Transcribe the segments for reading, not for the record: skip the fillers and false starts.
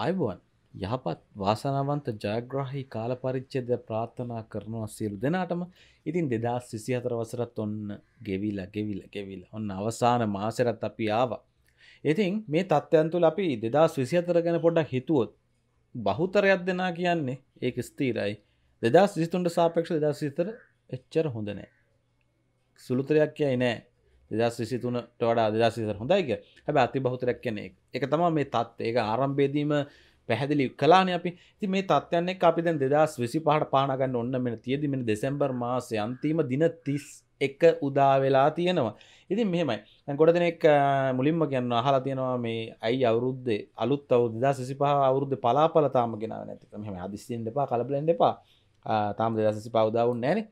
आयवान යහපත් වාසනාවන්ත ජයග්‍රාහී කාල පරිච්ඡේදය ප්‍රාර්ථනා කරනවා සියලු දෙනාටම. ඉතින් 2024 වසරත් ඔන්න ගෙවිලා ඔන්න අවසාන මාසෙටත් අපි ආවා. ඉතින් මේ තත්ත්වයන් තුල අපි 2024 ගැන පොඩ්ඩක් හිතුවොත් බහුතරයක් දෙනා කියන්නේ ඒක ස්ථිරයි. 2023ට සාපේක්ෂව 2024 එච්චර හොඳ නැහැ. සුළුතරයක් කියයි නෑ 2023ට වඩා 2024 හොඳයි කියලා. හැබැයි අති බහුතරයක් කියන්නේ ඒක තමයි මේ තත්ත්වය. ඒක ආරම්භයේදීම පැහැදිලි කලානේ අපි. ඉතින් මේ තත්ත්වයන් එක්ක අපි දැන් 2025ට පානා ගන්න ඕන මෙන්න තියෙදි මෙන්න දෙසැම්බර් මාසයේ අන්තිම දින 31 උදා වෙලා තියෙනවා. ඉතින් මෙහෙමයි. දැන් ගොඩ දෙනෙක් මුලින්ම කියනවා අහලා තියෙනවා මේ අයි අවුරුද්දේ අලුත් අවුරුද්ද 2025 අවුරුද්දේ පලාපල තාම ගෙනාවේ නැති. මෙහෙම හදිස්සියෙන් දෙපා කලබලෙන් දෙපා. තාම 2025 උදා වුන්නේ නැහනේ.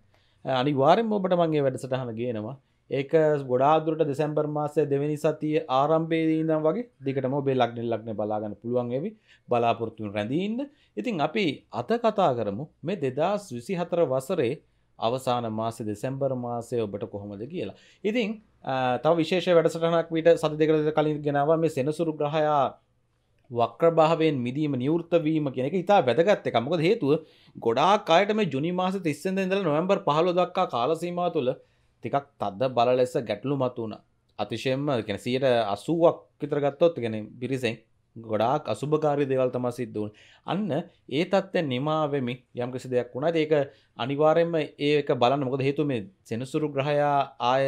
අනිවාර්යෙන්ම ඔබට මම මේ වැඩසටහන ගේනවා. ඒක ගොඩාක් දුරට දෙසැම්බර් මාසයේ දෙවෙනි සතියේ ආරම්භයේදී ඉඳන් වගේ දිගටම ඔබේ ලග්නේ බලා ගන්න පුළුවන් වෙවි. බලාපොරොත්තු වෙන රැඳී ඉන්න. ඉතින් අපි අත කතා කරමු මේ 2024 වසරේ අවසාන මාසයේ දෙසැම්බර් මාසයේ ඔබට කොහොමද කියලා. ඉතින් තව විශේෂ වැඩසටහනක් මීට සති දෙකකට කලින් ගෙනාවා මේ සෙනසුරු ග්‍රහයා වක්‍රභාවයෙන් මිදීම නිවෘත වීම කියන එක ඉතා වැදගත් එකක්. මොකද හේතුව ගොඩාක් අයට මේ ජුනි මාසයේ 30 වෙනිදා ඉඳලා නොවැම්බර් 15 දක්වා කාල සීමාව තුළ ටිකක් තද බල ලෙස ගැටලු මතු වුණා. අතිශයෙන්ම කියන්නේ 80ක් විතර ගත්තොත් කියන්නේ පිරිසෙන් ගොඩාක් අසුභකාරී දේවල් තමයි සිද්ධ වුනේ. අන්න ඒ තත්ත්වය නිමා වෙමි යම් කිසි දෙයක් වුණා. ඒක අනිවාර්යයෙන්ම ඒක බලන්න. මොකද හේතුව මේ සෙනසුරු ග්‍රහයා ආය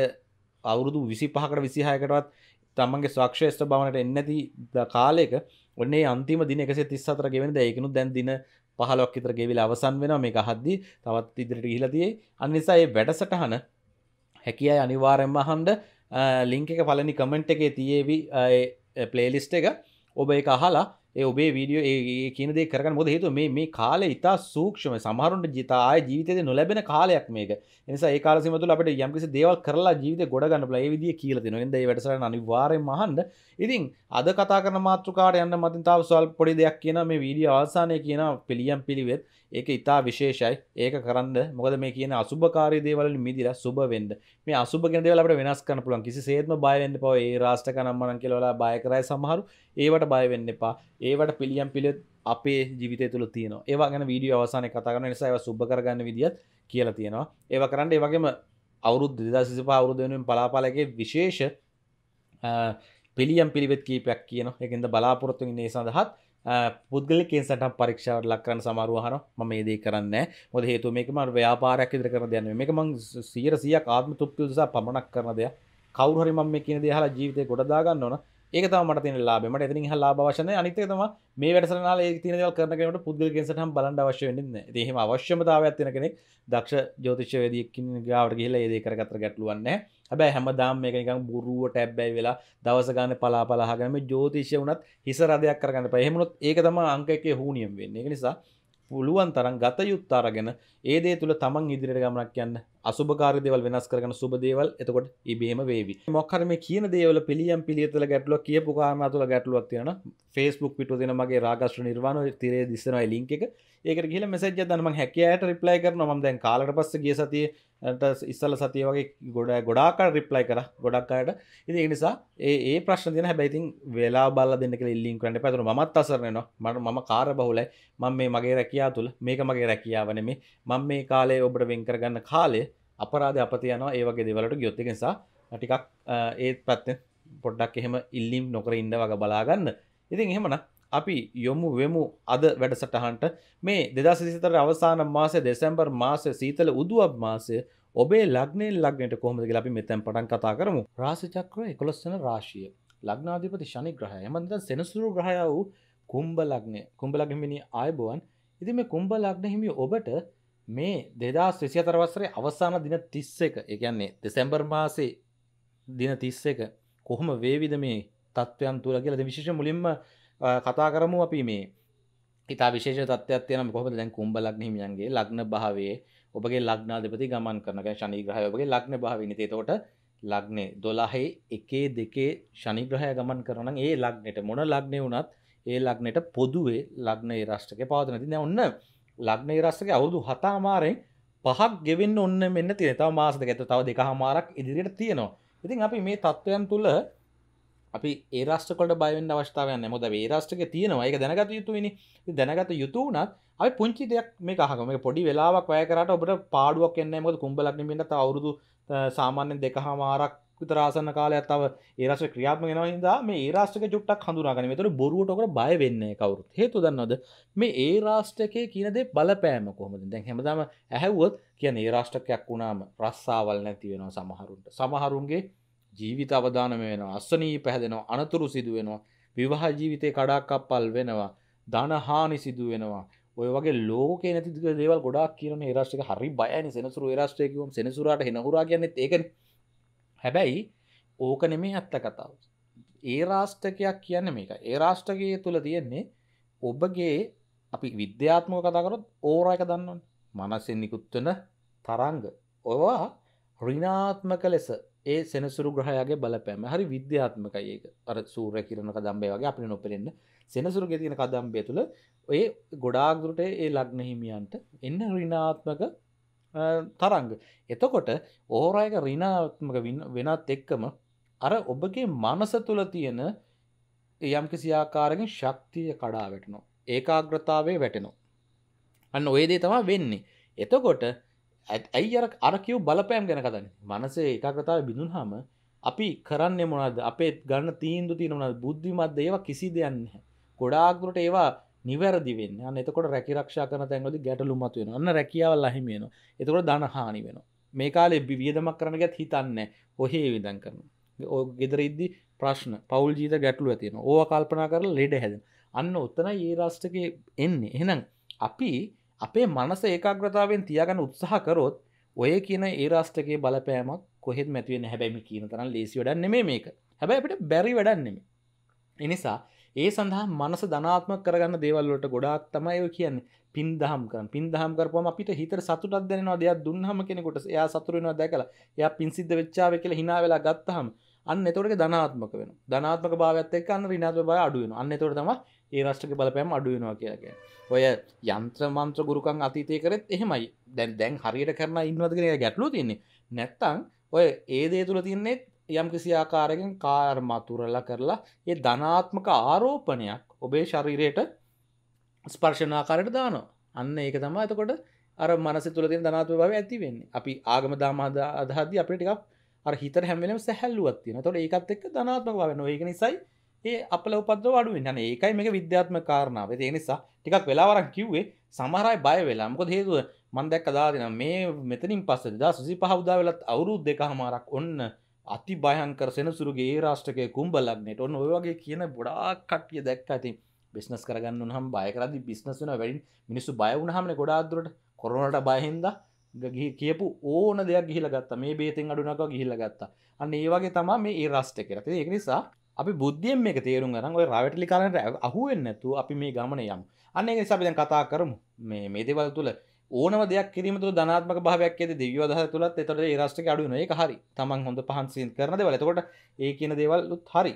අවුරුදු 25කට 26කටවත් තමන්ගේ ස්වක්ෂේත්‍ර භවනට එන්නේ නැති කාලයක ඔන්නේ අන්තිම දින 134 ගෙවෙනද ඒකිනුත් දැන් දින 15ක් විතර ගෙවිලා අවසන් වෙනවා. මේක අහද්දී තවත් ඉදිරියට ගිහිලා තියෙයි. අන්න නිසා මේ වැඩසටහන හැකියි අනිවාර්යෙන්ම අහන්න. ලින්ක් එක පළවෙනි කමෙන්ට් එකේ තියේවි ප්ලේලිස්ට් එක. ඔබ ඒක අහලා ඒ ඔබේ වීඩියෝ ඒ කියන දේ කරගන්න. මොකද හේතුව මේ කාලේ ඉතා සූක්ෂම සමහරුන්ට ජීවිතයේදී නොලැබෙන කාලයක් මේක. ඒ නිසා ඒ කාල සීමාව තුළ අපිට යම්කිසි දේවල් කරලා ජීවිතේ ගොඩ ගන්න බලා ඒ විදිය කියලා දෙනවා. එහෙනම් ඒ වැඩසටහන අනිවාර්යෙන්ම අහන්න. ඉතින් අද කතා කරන මාතෘකාවට යන්න මතින් තාම සුවල් පොඩි දෙයක් කියනවා. මේ වීඩියෝ අවසානයේ කියනවා පිළියම් පිළිවෙත්. ඒක ඉතා විශේෂයි. ඒක කරන්න. මොකද මේ කියන අසුභකාරී දේවල් වලින් මිදලා සුබ වෙන්න. මේ අසුබ කියන දේවල් අපිට වෙනස් කරන්න පුළුවන්. කිසිසේත්ම බය වෙන්න එපා. ඒ රාෂ්ටකනම් මනම් කියලා වලා බය කරයි සමහරු. ඒවට බය වෙන්න එපා. ඒවට පිළියම් පිළිවෙත් අපේ ජීවිතය තුළ තියෙනවා. ඒවා ගැන වීඩියෝ අවසානයේ කතා කරන නිසා ඒවා සුබ කරගන්න විදියත් කියලා තියෙනවා. ඒවා කරන්න. ඒ වගේම අවුරුදු 2025 අවුරුදු වෙනුවෙන් පලාපාලයේ විශේෂ පිළියම් පිළිවෙත් කීපයක් කියනවා. ඒකෙන්ද බලාපොරොත්තු වෙන ඒ සඳහාත් පුද්ගලිකෙන් සටහන් පරීක්ෂාවට ලක් කරන සමහරව අහනවා මම මේ දේ කරන්නේ. මොකද හේතුව මේක මම ව්‍යාපාරයක් විදිහට කරන දෙයක් නෙමෙයි. මේක මම 100% ආත්ම තෘප්තිය උදෙසා පමණක් කරන දෙයක්. කවුරු හරි මම මේ කියන දේ අහලා ජීවිතේ ගොඩ දා ගන්න ඕන. ඒක තමයි මට තියෙන ලාභය. මට එතනින් ඉහළ ලාභ අවශ්‍ය නැහැ. අනිත් එක තමයි මේ වැඩසටහනාල ඒ තියෙන දේවල් කරන කෙනෙකුට පුද්ගලිකෙන් සටහන් බලන්න අවශ්‍ය වෙන්නේ නැහැ. ඉතින් එහෙම අවශ්‍යමතාවයක් තියෙන කෙනෙක් දක්ෂ ජ්‍යොතිෂ්‍ය වේදිකෙක් ගාවට ගිහිල්ලා මේ දේ කරගත්තට ගැටලුවක් නැහැ. හැබැයි හැමදාම මේක නිකන් බොරුවට ඇබ්බැහි වෙලා දවස ගන්න පලාපල අහගෙන මේ ජ්‍යොතිෂය වුණත් හිස රදයක් කරගන්න එපා. එහෙම වුණොත් ඒක තමයි අංක එකේ හුනියම් වෙන්නේ. ඒක නිසා පුළුවන් තරම් ගත යුත්ත අරගෙන ඒ දේ තුල තමන් ඉදිරියට ගමනක් යන්න. අසුභකාරී දේවල් වෙනස් කරගෙන සුබ දේවල් එතකොට ඉබේම වේවි. මොකක් හරි මේ කියන දේවල පිළියම් පිළියෙතල ගැටලුවක් කියපු කාරණා තුල ගැටලුවක් තියෙනවා නම් Facebook පිටුව දෙන මගේ රාගශ්‍ර නිර්වාණ ඔය තිරේ දිස්සනවා ඒ ලින්ක් එක. ඒකට ගිහලා මැසේජ් එකක් දාන්න මම හැකියාට රිප්ලයි කරනවා. මම දැන් කාලකට පස්සේ ගිය සතියේට ඉස්සල සතිය වගේ ගොඩාක් අය රිප්ලයි කරා ගොඩක් අයට. ඉතින් ඒ නිසා ඒ ප්‍රශ්න තියෙන හැබැයි ඉතින් වෙලාව බලලා දෙන්න කියලා ලින්ක් කරන්න එපා. ඒතර මමත් අසරණ වෙනවා. මම කාර්යබහුලයි. මම මේ මගේ රැකියාව තුල මේක මගේ රැකියාව නෙමෙයි. මම මේ කාලේ ඔබට වෙන් කරගන්න කාලය අපරාධ අපත යනවා. ඒ වගේ දේවල් වලට ගියොත් ඒක නිසා ටිකක් ඒ පැත්තෙන් පොඩ්ඩක් එහෙම ඉල්ලීම් නොකර ඉන්න වගේ බලා ගන්න. ඉතින් එහෙමනම් අපි යොමු වෙමු අද වැඩසටහනට. මේ 2024 අවසාන මාසයේ දෙසැම්බර් මාසයේ සීතල උදුවබ් මාසයේ ඔබේ ලග්නයට කොහොමද කියලා අපි මෙතෙන් පටන් කතා කරමු. රාශි චක්‍රය 11 වෙනි රාශිය. ලග්නාධිපති ශනි ග්‍රහය. එමන්ද සෙනසුරු ග්‍රහය වූ කුම්භ ලග්නය. කුම්භ ලග්න හිමිනි ආයුබෝවන්. ඉතින් මේ කුම්භ ලග්න හිමි ඔබට මේ 2024 වසරේ අවසාන දින 31 ඒ කියන්නේ දෙසැම්බර් මාසයේ දින 31 කොහොම වේවිද මේ තත්වයන් තුල කියලා. දැන් විශේෂ මුලින්ම කතා කරමු අපි මේ ඉතා විශේෂ තත්ත්වයක් තියෙනවා. කොහොමද දැන් කුම්භ ලග්න හිමියන්ගේ ලග්න භාවයේ ඔබගේ ලග්නාධිපති ගමන් කරන කියන්නේ ශනි ග්‍රහය ඔබගේ ලග්න භාවයේ. එතකොට ලග්නේ 12 1 2 ශනි ග්‍රහය ගමන් කරනවා නම් ඒ ලග්නෙට මොන ලග්නේ වුණත් ඒ ලග්නෙට පොදුවේ ලග්නේ රාශියක පවතින. ඉතින් දැන් ඔන්න ලග්නේ රාශියක අවුරුදු 7මාරෙන් 5ක් ගෙවෙන්න ඔන්න මෙන්න තියෙනවා. තව මාස දෙකකට තව 2මාරක් ඉදිරියට තියෙනවා. ඉතින් අපි මේ තත්ත්වයන් තුල අපි ඒ රාෂ්ට්‍රවලට බය වෙන්න අවස්ථාවක් නැහැ. මොකද අපි ඒ රාෂ්ට්‍රකේ තියෙනවා. ඒක දැනගත යුතුයිනේ. ඉතින් දැනගත යුතු උනත් අපි පුංචි දෙයක් මේක අහගමු. මේක පොඩි වෙලාවක් වැය කරාට ඔබට පාඩුවක් එන්නේ නැහැ. මොකද කුම්භ ලග්නෙ වෙන්න තව අවුරුදු සාමාන්‍යයෙන් 2.5ක් විතර ආසන්න කාලයක් තව ඒ රාෂ්ට්‍ර ක්‍රියාත්මක වෙනවා හින්දා මේ ඒ රාෂ්ට්‍රකේ ජුට්ටක් හඳුනාගන්න. මේතර බොරුවට ඔකට බය වෙන්නේ නැහැ කවුරුත්. හේතුව දන්නවද? මේ ඒ රාෂ්ට්‍රකේ කියන දේ බලපෑම කොහොමද? දැන් හැමදාම ඇහුවොත් කියන්නේ ඒ රාෂ්ට්‍රකයක් වුණාම රස්සාවල් නැති වෙනවා සමහරුන්ට. සමහරුන්ගේ ජීවිත අවදානම වෙනවා, අසනීප හැදෙනවා, අනතුරු සිදු වෙනවා, විවාහ ජීවිතේ කඩාකප්පල් වෙනවා, ධන හානි සිදු වෙනවා. ඔය වගේ ලෝකේ නැති දේවල් ගොඩාක් කියනවා. ඒ රාෂ්ට්‍රික හරි බයයිනේ සෙනසුරු. ඒ රාෂ්ට්‍රය කිව්වම සෙනසුරාට හෙනහුරා කියන්නේත් ඒකනේ. හැබැයි ඕක නෙමෙයි අත්ත කතාව. ඒ රාෂ්ට්‍රකයක් කියන්නේ මේකයි. ඒ රාෂ්ට්‍රකයේ තුල තියෙන්නේ ඔබගේ අපි විද්‍යාත්මකව කතා කරොත් ඕරා එක දන්නවනේ. මනසෙන් නිකුත් වෙන තරංග. ඔවා ඍණාත්මක ලෙස ඒ සෙනසුරු ග්‍රහයාගේ බලපෑම හරි විද්‍යාත්මකයි. ඒක අර සූර්ය කිරණ කදම්බය වගේ අපිට නොපෙනෙන සෙනසුරුගේ තියෙන කදම්බය තුළ ඔය ගොඩාක් දුරට ඒ ලග්න හිමියන්ට එන්න ඍණාත්මක තරංග. එතකොට ඕරා එක ඍණාත්මක වෙනත් එක්කම අර ඔබගේ මනස තුළ තියෙන යම්කිසි ආකාරකින් ශක්තිය කඩා වැටෙනවා, ඒකාග්‍රතාවය වැටෙනවා. අන්න ඔය දේ තමයි වෙන්නේ. එතකොට ඇයි අර කිව් බලපෑම් ගැන කතන්න මනසේ එකකතාව බිඳුන්හම අපි කරන්න මොනද අපේ ගන්න තීන්දු තියෙනවන බුද්ධිමත් ඒවා කිසි දෙයන්න ගොඩාක්ගුරට ඒවා නිවැරදි වෙන්න. අන්න එතකොට රැකිරක්ෂා කරන තැන්වලද ගැටලුමත් වෙන. අන්න රැකියාවල් අහිමියන. එතකොට ධන හානි වෙනවා. මේ කාලේ වියදමක් කරන ගැත් හිතන්නේ ඔහේ විඳන් කරනවා. ඔය ගෙදර ඉද්දි ප්‍රශ්න පෞල් ජීවිත ගැටලු ඇති වෙනවා. ඕවා කල්පනා කරලා ලෙඩ හැදෙනවා. අන්න උතනයි ඒ රාෂ්ට්‍රකේ එන්නේ. එහෙනම් අපි අපේ මනස ඒකාග්‍රතාවෙන් තියාගන්න උත්සාහ කරොත් ඔය කියන ඒ රාෂ්ට්‍රකයේ බලපෑමක් කොහෙත් නැති වෙන්නේ. හැබැයි මේ කියන තරම් ලේසි වැඩක් නෙමෙයි මේක. හැබැයි අපිට බැරි වැඩක් නෙමෙයි. ඒ නිසා ඒ සඳහා මනස ධනාත්මක කරගන්න දේවල් වලට ගොඩාක් තමයි ඔය කියන්නේ පින් දහම් කරන්. පින් දහම් කරපුවම අපිට හිතට සතුටක් දැනෙනවා. දෙයක් දුන්නාම කෙනෙකුට එයා සතුට වෙනවා දැකලා. එයා පින් සිද්ධ වෙච්චාවේ කියලා hina වෙලා ගත්තාම අන්න එතකොට ඒක ධනාත්මක වෙනවා. ධනාත්මක භාවයත් එක්ක අන්න ඍණාත්මක භාවය අඩු වෙනවා. අන්න එතකොට තමයි ඒ රාෂ්ට්‍රකයේ බලපෑම අඩු වෙනවා කියලා කියන්නේ. ඔය යంత్ర මන්ත්‍ර ගුරුකම් අතීතයේ කරෙත් එහෙමයි. දැන් හරියට කරන ඉන්නවද කියන එක ගැටලුව තියෙන්නේ. නැත්තම් ඔය ඒ දේ තුල තියන්නේ යම්කිසි ආකාරයකින් කාර්මතුරලා කරලා ඒ ධනාත්මක ආරෝපණයක් ඔබේ ශරීරයට ස්පර්ශන ආකාරයට දානවා. අන්න ඒක තමයි එතකොට අර මනසේ තුල තියෙන ධනාත්මක භාවය ඇති වෙන්නේ. අපි ආගම දාම අදහද්දී අපිට ටිකක් අර හිතට හැම වෙලෙම සැහැල්ලුවක් තියෙනවා. එතකොට ඒකත් එක්ක ධනාත්මක භාවය වෙනවා. ඒක නිසායි ඒ අපල උපද්දව අඩු වෙනවා. අනේ ඒකයි මේක විද්‍යාත්මක කාරණාව. ඒ නිසා ටිකක් වෙලාවරක් කිව්වේ සමහර අය බය වෙලා. මොකද හේතුව මම දැක්ක දාලා මේ මෙතනින් පස්සේ 2025 උදා වෙලත් අවුරුදු 2.5ක් ඔන්න අති භයංකර සෙනසුරුගේ ඒ රාෂ්ට්‍රකයේ කුම්භ ලග්නයට ඔන්න ඔය වගේ කියන ගොඩාක් කට්ටිය දැක්කා. ඉතින් බිස්නස් කරගන්න උනහම බය කරද්දී බිස්නස් වෙනවා වැඩි. මිනිස්සු බය වුණාමනේ ගොඩාක් දුරට කොරෝනාට බය හින්දා කියපු ඕන දෙයක් ගිහිලා ගත්තා. මේ බේතෙන් අඩුනකව ගිහිලා ගත්තා. අන්න ඒ වගේ තමයි මේ ඒ රාෂ්ට්‍රකයට. ඒක නිසා අපි බුද්ධියෙන් මේක තේරුම් ගන්න ඔය රාවටලි කාරණට අහුවෙන්නේ නැතුව අපි මේ ගමන යමු. අන්න ඒක නිසා අපි දැන් කතා කරමු. මේ දේවල් තුල ඕනම දෙයක් කිරීම තුල ධනාත්මක භාවයක් ඇද්ද දිව්‍ය අදහස තුලත් එතකොට ඒ රාෂ්ට්‍රකේ අඩු වෙනවා. ඒක හරි. Taman හොඳ පහන් සීන් කරන දේවල්. එතකොට ඒ කියන දේවල්ුත් හරි.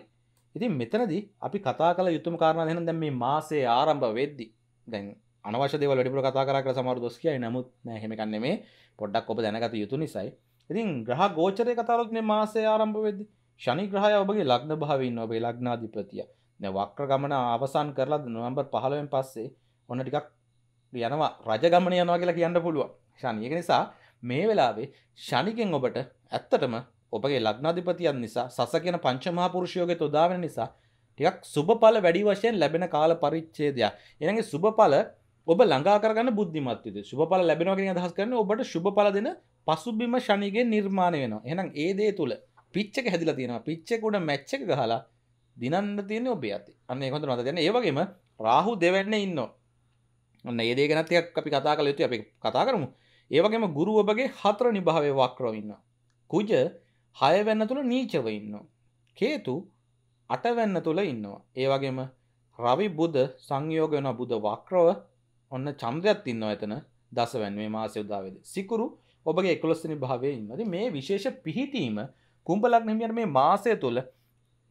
ඉතින් මෙතනදී අපි කතා කළ යුතුම කාරණා දෙන්න දැන් මේ මාසේ ආරම්භ වෙද්දී දැන් අනවශ්‍ය දේවල් වැඩිපුර කතා කරා කියලා සමහර දොස් කියයි. නමුත් නෑ එහෙම ගන්න නෙමේ. පොඩ්ඩක් ඔබ දැනගත යුතු නිසායි. ඉතින් ග්‍රහ ගෝචරයේ කතාවලුත් මේ මාසයේ ආරම්භ වෙද්දී ශනි ග්‍රහය ඔබගේ ලග්න භාවයේ ඉන්නවා. ඔබේ ලග්නාධිපතිය. දැන් වක්‍ර ගමන අවසන් කරලා නොවැම්බර් 15න් පස්සේ ඔන්න ටිකක් යනවා රජ ගමන යනවා කියලා කියන්න පුළුවන්. ශනි. ඒක නිසා මේ වෙලාවේ ශනිගෙන් ඔබට ඇත්තටම ඔබගේ ලග්නාධිපතියන් නිසා සස කියන පංචමහා පුරුෂයෝගේ තොදා වෙන නිසා ටිකක් සුබඵල වැඩි වශයෙන් ලැබෙන කාල පරිච්ඡේදය. එනගේ සුබඵල ඔබ ළඟා කරගන්න බුද්ධිමත් වෙද. සුබඵල ලැබෙනවා කියන අදහස් කරන්නේ ඔබට සුබඵල දෙන පසුබිම ශනිගෙන් නිර්මාණය වෙනවා. එහෙනම් ඒ දේ තුල පිච් එක හැදිලා තියෙනවා. පිච් එක උඩ මැච් එක ගහලා දිනන්න තියෙන්නේ ඔබේ අතේ. අන්න ඒක හොඳට මතක තියාගන්න. ඒ වගේම රාහු දෙවැන්නේ ඉන්නවා. අන්න ඒ දේ ගැනත් ටිකක් අපි කතා කළ යුතුයි. අපි කතා කරමු. ඒ වගේම ගුරු ඔබගේ 4 නිභාවයේ වක්‍රව ඉන්නවා. කුජ 6 වෙන්න තුල නීචව ඉන්නවා. කේතු 8 වෙන්න තුල ඉන්නවා. ඒ වගේම රවි බුධ සංයෝග වෙනවා. බුධ වක්‍රව ඔන්න චන්ද්‍රයත් ඉන්නවා එතන 10 මේ මාසයේ උදාවේදී. සිකුරු ඔබගේ 11 වෙනි භාවයේ ඉන්නවා. ඉතින් මේ විශේෂ පිහිටීම කුම්භ ලග්න හිමියන් මේ මාසය තුල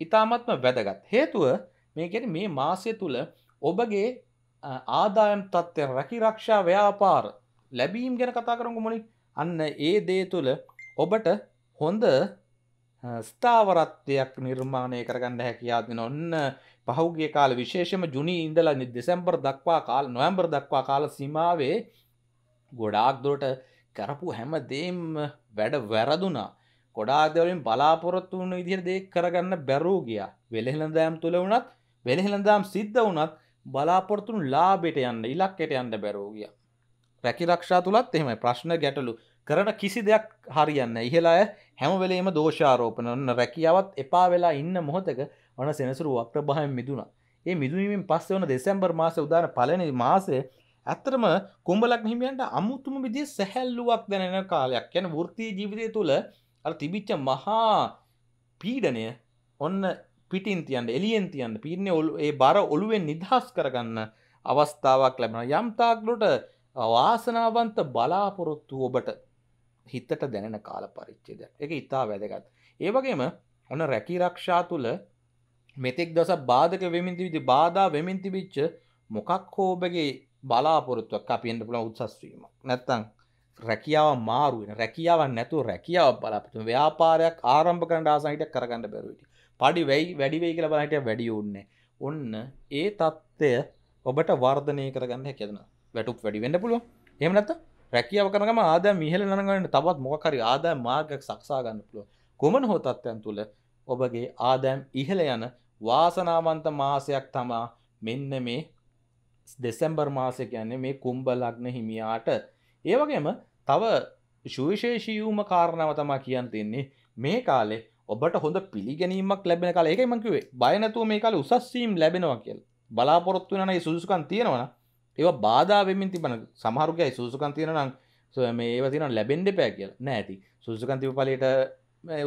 ඊටාත්ම වැදගත්. හේතුව මේ කියන්නේ මේ මාසය තුල ඔබගේ ආදායම් තත්ත්වය, රැකිරක්ෂා ව්‍යාපාර ලැබීම් ගැන කතා කරමු මොනි. අන්න ඒ දේ තුල ඔබට හොඳ ස්ථාවරත්වයක් නිර්මාණය කරගන්න හැකියාව දෙන ඔන්න පහුගිය කාලේ විශේෂයෙන්ම ජුනි ඉඳලා දෙසැම්බර් දක්වා කාල නොවැම්බර් දක්වා කාල සීමාවේ ගොඩාක් දුරට කරපු හැමදේම වැඩ වැරදුනා. ගොඩාක් දේවලින් බලාපොරොත්තු වුණු විදිහට දේ කරගන්න බැරුව ගියා. වෙලෙහෙළඳාම් තුල වුණත් වෙලෙහෙළඳාම් සිද්ධ වුණත් බලාපොරොත්තු වුණු ලාභයට යන්න ඉලක්කයට යන්න බැරුව ගියා. රැකිරක්ෂා තුලත් එහෙමයි ප්‍රශ්න ගැටලු කරන කිසි දෙයක් හරියන්නේ නැහැ. ඉහළ අය හැම වෙලේම දෝෂාරෝපණ කරන රැකියාවත් එපා වෙලා ඉන්න මොහොතක වන සෙනසුරු වක්‍රභාවයෙන් මිදුණා. ඒ මිදුණීමෙන් පස්සේ වන දෙසැම්බර් මාසයේ උදාන පළවෙනි මාසයේ ඇත්තටම කුම්භ ලග්න හිමියන්ට අමුතුම විදිහේ සැහැල්ලුවක් දැනෙන කාලයක්. කියන්නේ වෘත්ති ජීවිතය තුළ අර තිබිච්ච මහා පීඩණය ඔන්න පිටින් තියන්න, එළියෙන් තියන්න, පීඩනේ ඒ බර ඔළුවෙන් නිදහස් කරගන්න අවස්ථාවක් ලැබෙනවා. යම් තාක් දුරට වාසනාවන්ත බලාපොරොත්තු ඔබට හිතට දැනෙන කාල පරිච්ඡේදයක්. ඒක ඉතා වැදගත්. ඒ වගේම ඔන්න රැකිරක්ෂා තුල මෙතෙක් දවසක් බාධක වෙමින් තිබිච්ච බාධා වෙමින් තිබිච්ච මොකක් හෝ ඔබගේ බලාපොරොත්තුවක් අපි වෙන්න පුළුවන් උත්සස් වීමක්. නැත්තම් රැකියාව මාරු වෙන. රැකියාවක් නැතුව රැකියාව බලාපොරොත්තු ව්‍යාපාරයක් ආරම්භ කරන්න ආසන හිටියක් කරගන්න බැරුව ඉති. පඩි වැඩි වෙයි කියලා බලන හිටියක් වැඩි ඕන්නේ. ඔන්න ඒ தත්ත්වය ඔබට වර්ධනය කරගන්න හැකියාව දෙනවා. වැටුප් වැඩි වෙන්න පුළුවන්. එහෙම නැත්නම් රැකියාව කරන ගම ආදායම් ඉහළ නරඹන්න තවත් මොකක් හරි ආදායම් මාර්ගයක් සකසා ගන්න පුළුවන්. කොමන හෝ තත්ත්වයන් තුළ ඔබගේ ආදායම් ඉහළ යන වාසනාවන්ත මාසයක් තමයි මෙන්න මේ දෙසැම්බර් මාසය කියන්නේ මේ කුම්භ ලග්න හිමියාට. ඒ වගේම තව සුවිශේෂී වූම කාරණාව තමයි කියන්න තින්නේ මේ කාලේ ඔබට හොඳ පිළිගැනීමක් ලැබෙන කාලය. ඒකයි මම කිව්වේ බය නැතුව මේ කාලේ උසස් වීම ලැබෙනවා කියලා. බලාපොරොත්තු වෙනා නම් ඒ සුදුසුකම් තියෙනවා. ඒවා බාධා වෙමින් තිබෙන සමහරුගේ සුසුකම් තියෙනවා නම් මේ ඒවා තියෙනවා ලැබෙන්න එපා කියලා නෑ ඇති. සුසුකම් තිබු ඵලයට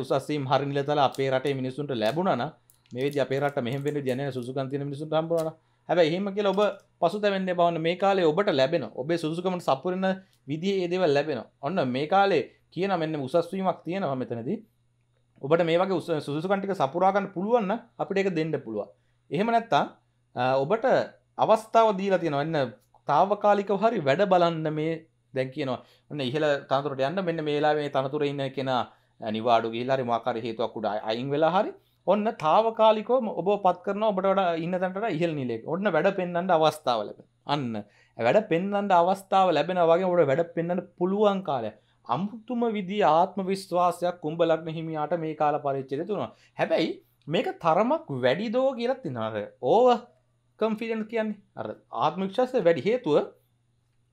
උසස් වීම හරි නිලතල අපේ රටේ මිනිසුන්ට ලැබුණා නම් මේ විදිහ අපේ රට මෙහෙම වෙන්න විදිහ නෑ. සුසුකම් තියෙන මිනිසුන්ට හම්බුණා නම් හැබැයි එහෙම කියලා ඔබ පසුතැවෙන්න එපා. ඔන්න මේ කාලේ ඔබට ලැබෙනවා. ඔබේ සුසුකමට සපුරන විදිහේ ඒ දේවල් ලැබෙනවා. ඔන්න මේ කාලේ කියන මෙන්න උසස් වීමක් තියෙනවා මෙතනදී. ඔබට මේ වගේ සුසුකම් ටික සපුරා ගන්න පුළුවන් නම් අපිට ඒක දෙන්න පුළුවන්. එහෙම නැත්තම් ඔබට අවස්ථාව දීලා තියෙනවා. එන්න తాවකාලිකව හරි වැඩ බලන්න මේ දැන් කියනවා. ඔන්න ඉහළ තනතුරට යන්න මෙන්න මේ වෙලාවේ මේ තනතුරේ ඉන්න කෙනා නිවාඩු ගිහිල්ලා හරි මොකාකාරී හේතුවක් උඩ අයින් වෙලා හරි ඔන්න తాවකාලිකව ඔබව පත් කරනවා. ඔබට වඩා ඉන්න තැනට ඉහළ නිලයක. ඔන්න වැඩ පෙන්වන්න අවස්ථාව ලැබෙන. අන්න වැඩ පෙන්වන්න අවස්ථාව ලැබෙනවා වගේ ඔබට වැඩ පෙන්වන්න පුළුවන් කාලය. අමුතුම විදිහේ ආත්ම විශ්වාසයක් කුම්භ ලග්න හිමියාට මේ කාල පරිච්ඡේදය තුනවා. හැබැයි මේක තරමක් වැඩි දෝ කියලා තිනනවා. ඕව කම්ෆිඩන්ට් කියන්නේ අර ආත්ම විශ්වාසය වැඩි හේතුව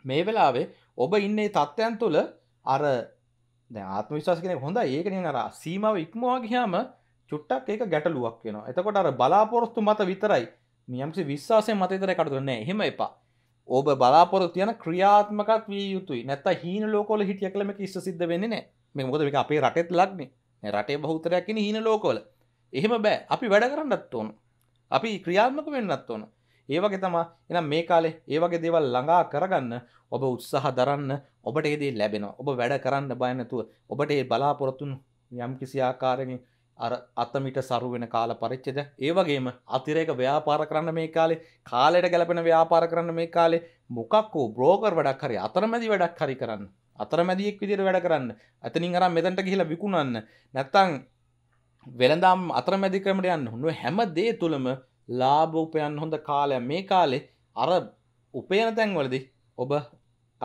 මේ වෙලාවේ ඔබ ඉන්නේ තත්ත්වයන් තුළ අර දැන් ආත්ම විශ්වාස කියන්නේ හොඳයි. ඒක නේ අර සීමාව ඉක්මවා ගියාම චුට්ටක් ඒක ගැටලුවක් වෙනවා. එතකොට අර බලාපොරොත්තු මත විතරයි නියම්සි විශ්වාසයෙන් මත විතරයි කඩතොල නෑ. එහෙම එපා. ඔබ බලාපොරොත්තු යන ක්‍රියාත්මකක් විය යුතුයි. නැත්නම් හීන ලෝකවල හිටිය කියලා මේක ඉස්ස සිද්ධ වෙන්නේ නෑ. මේක මොකද මේක අපේ රටෙත් ලග්නේ. රටේ බහුතරයක් ඉන්නේ හීන ලෝකවල. එහෙම බෑ. අපි වැඩ කරන්නත් ඕන. අපි ක්‍රියාත්මක වෙන්නත් ඕන. ඒ වගේ තමයි. එහෙනම් මේ කාලේ ඒ වගේ දේවල් ළඟා කරගන්න ඔබ උත්සාහ දරන්න. ඔබට ඒ දේ ලැබෙනවා. ඔබ වැඩ කරන්න බය නැතුව ඔබට ඒ බලාපොරොත්තු යම් කිසි ආකාරයකින් අර අතමිට සරු වෙන කාල පරිච්ඡේදය. ඒ වගේම අතිරේක ව්‍යාපාර කරන්න මේ කාලේ, කාලයට ගැලපෙන ව්‍යාපාර කරන්න මේ කාලේ මොකක් හෝ බ්‍රෝකර් වැඩක් හරි අතරමැදි වැඩක් හරි කරන්න. අතරමැදියෙක් විදියට වැඩ කරන්න. එතනින් අරන් මෙතනට ගිහිලා විකුණන්න. නැත්තම් වෙළඳාම් අතරමැදි ක්‍රමයට යන්න. ඔන්න හැම දේ තුලම ලාභ උපයන්න හොඳ කාලය මේ කාලේ. අර උපයන තැන්වලදී ඔබ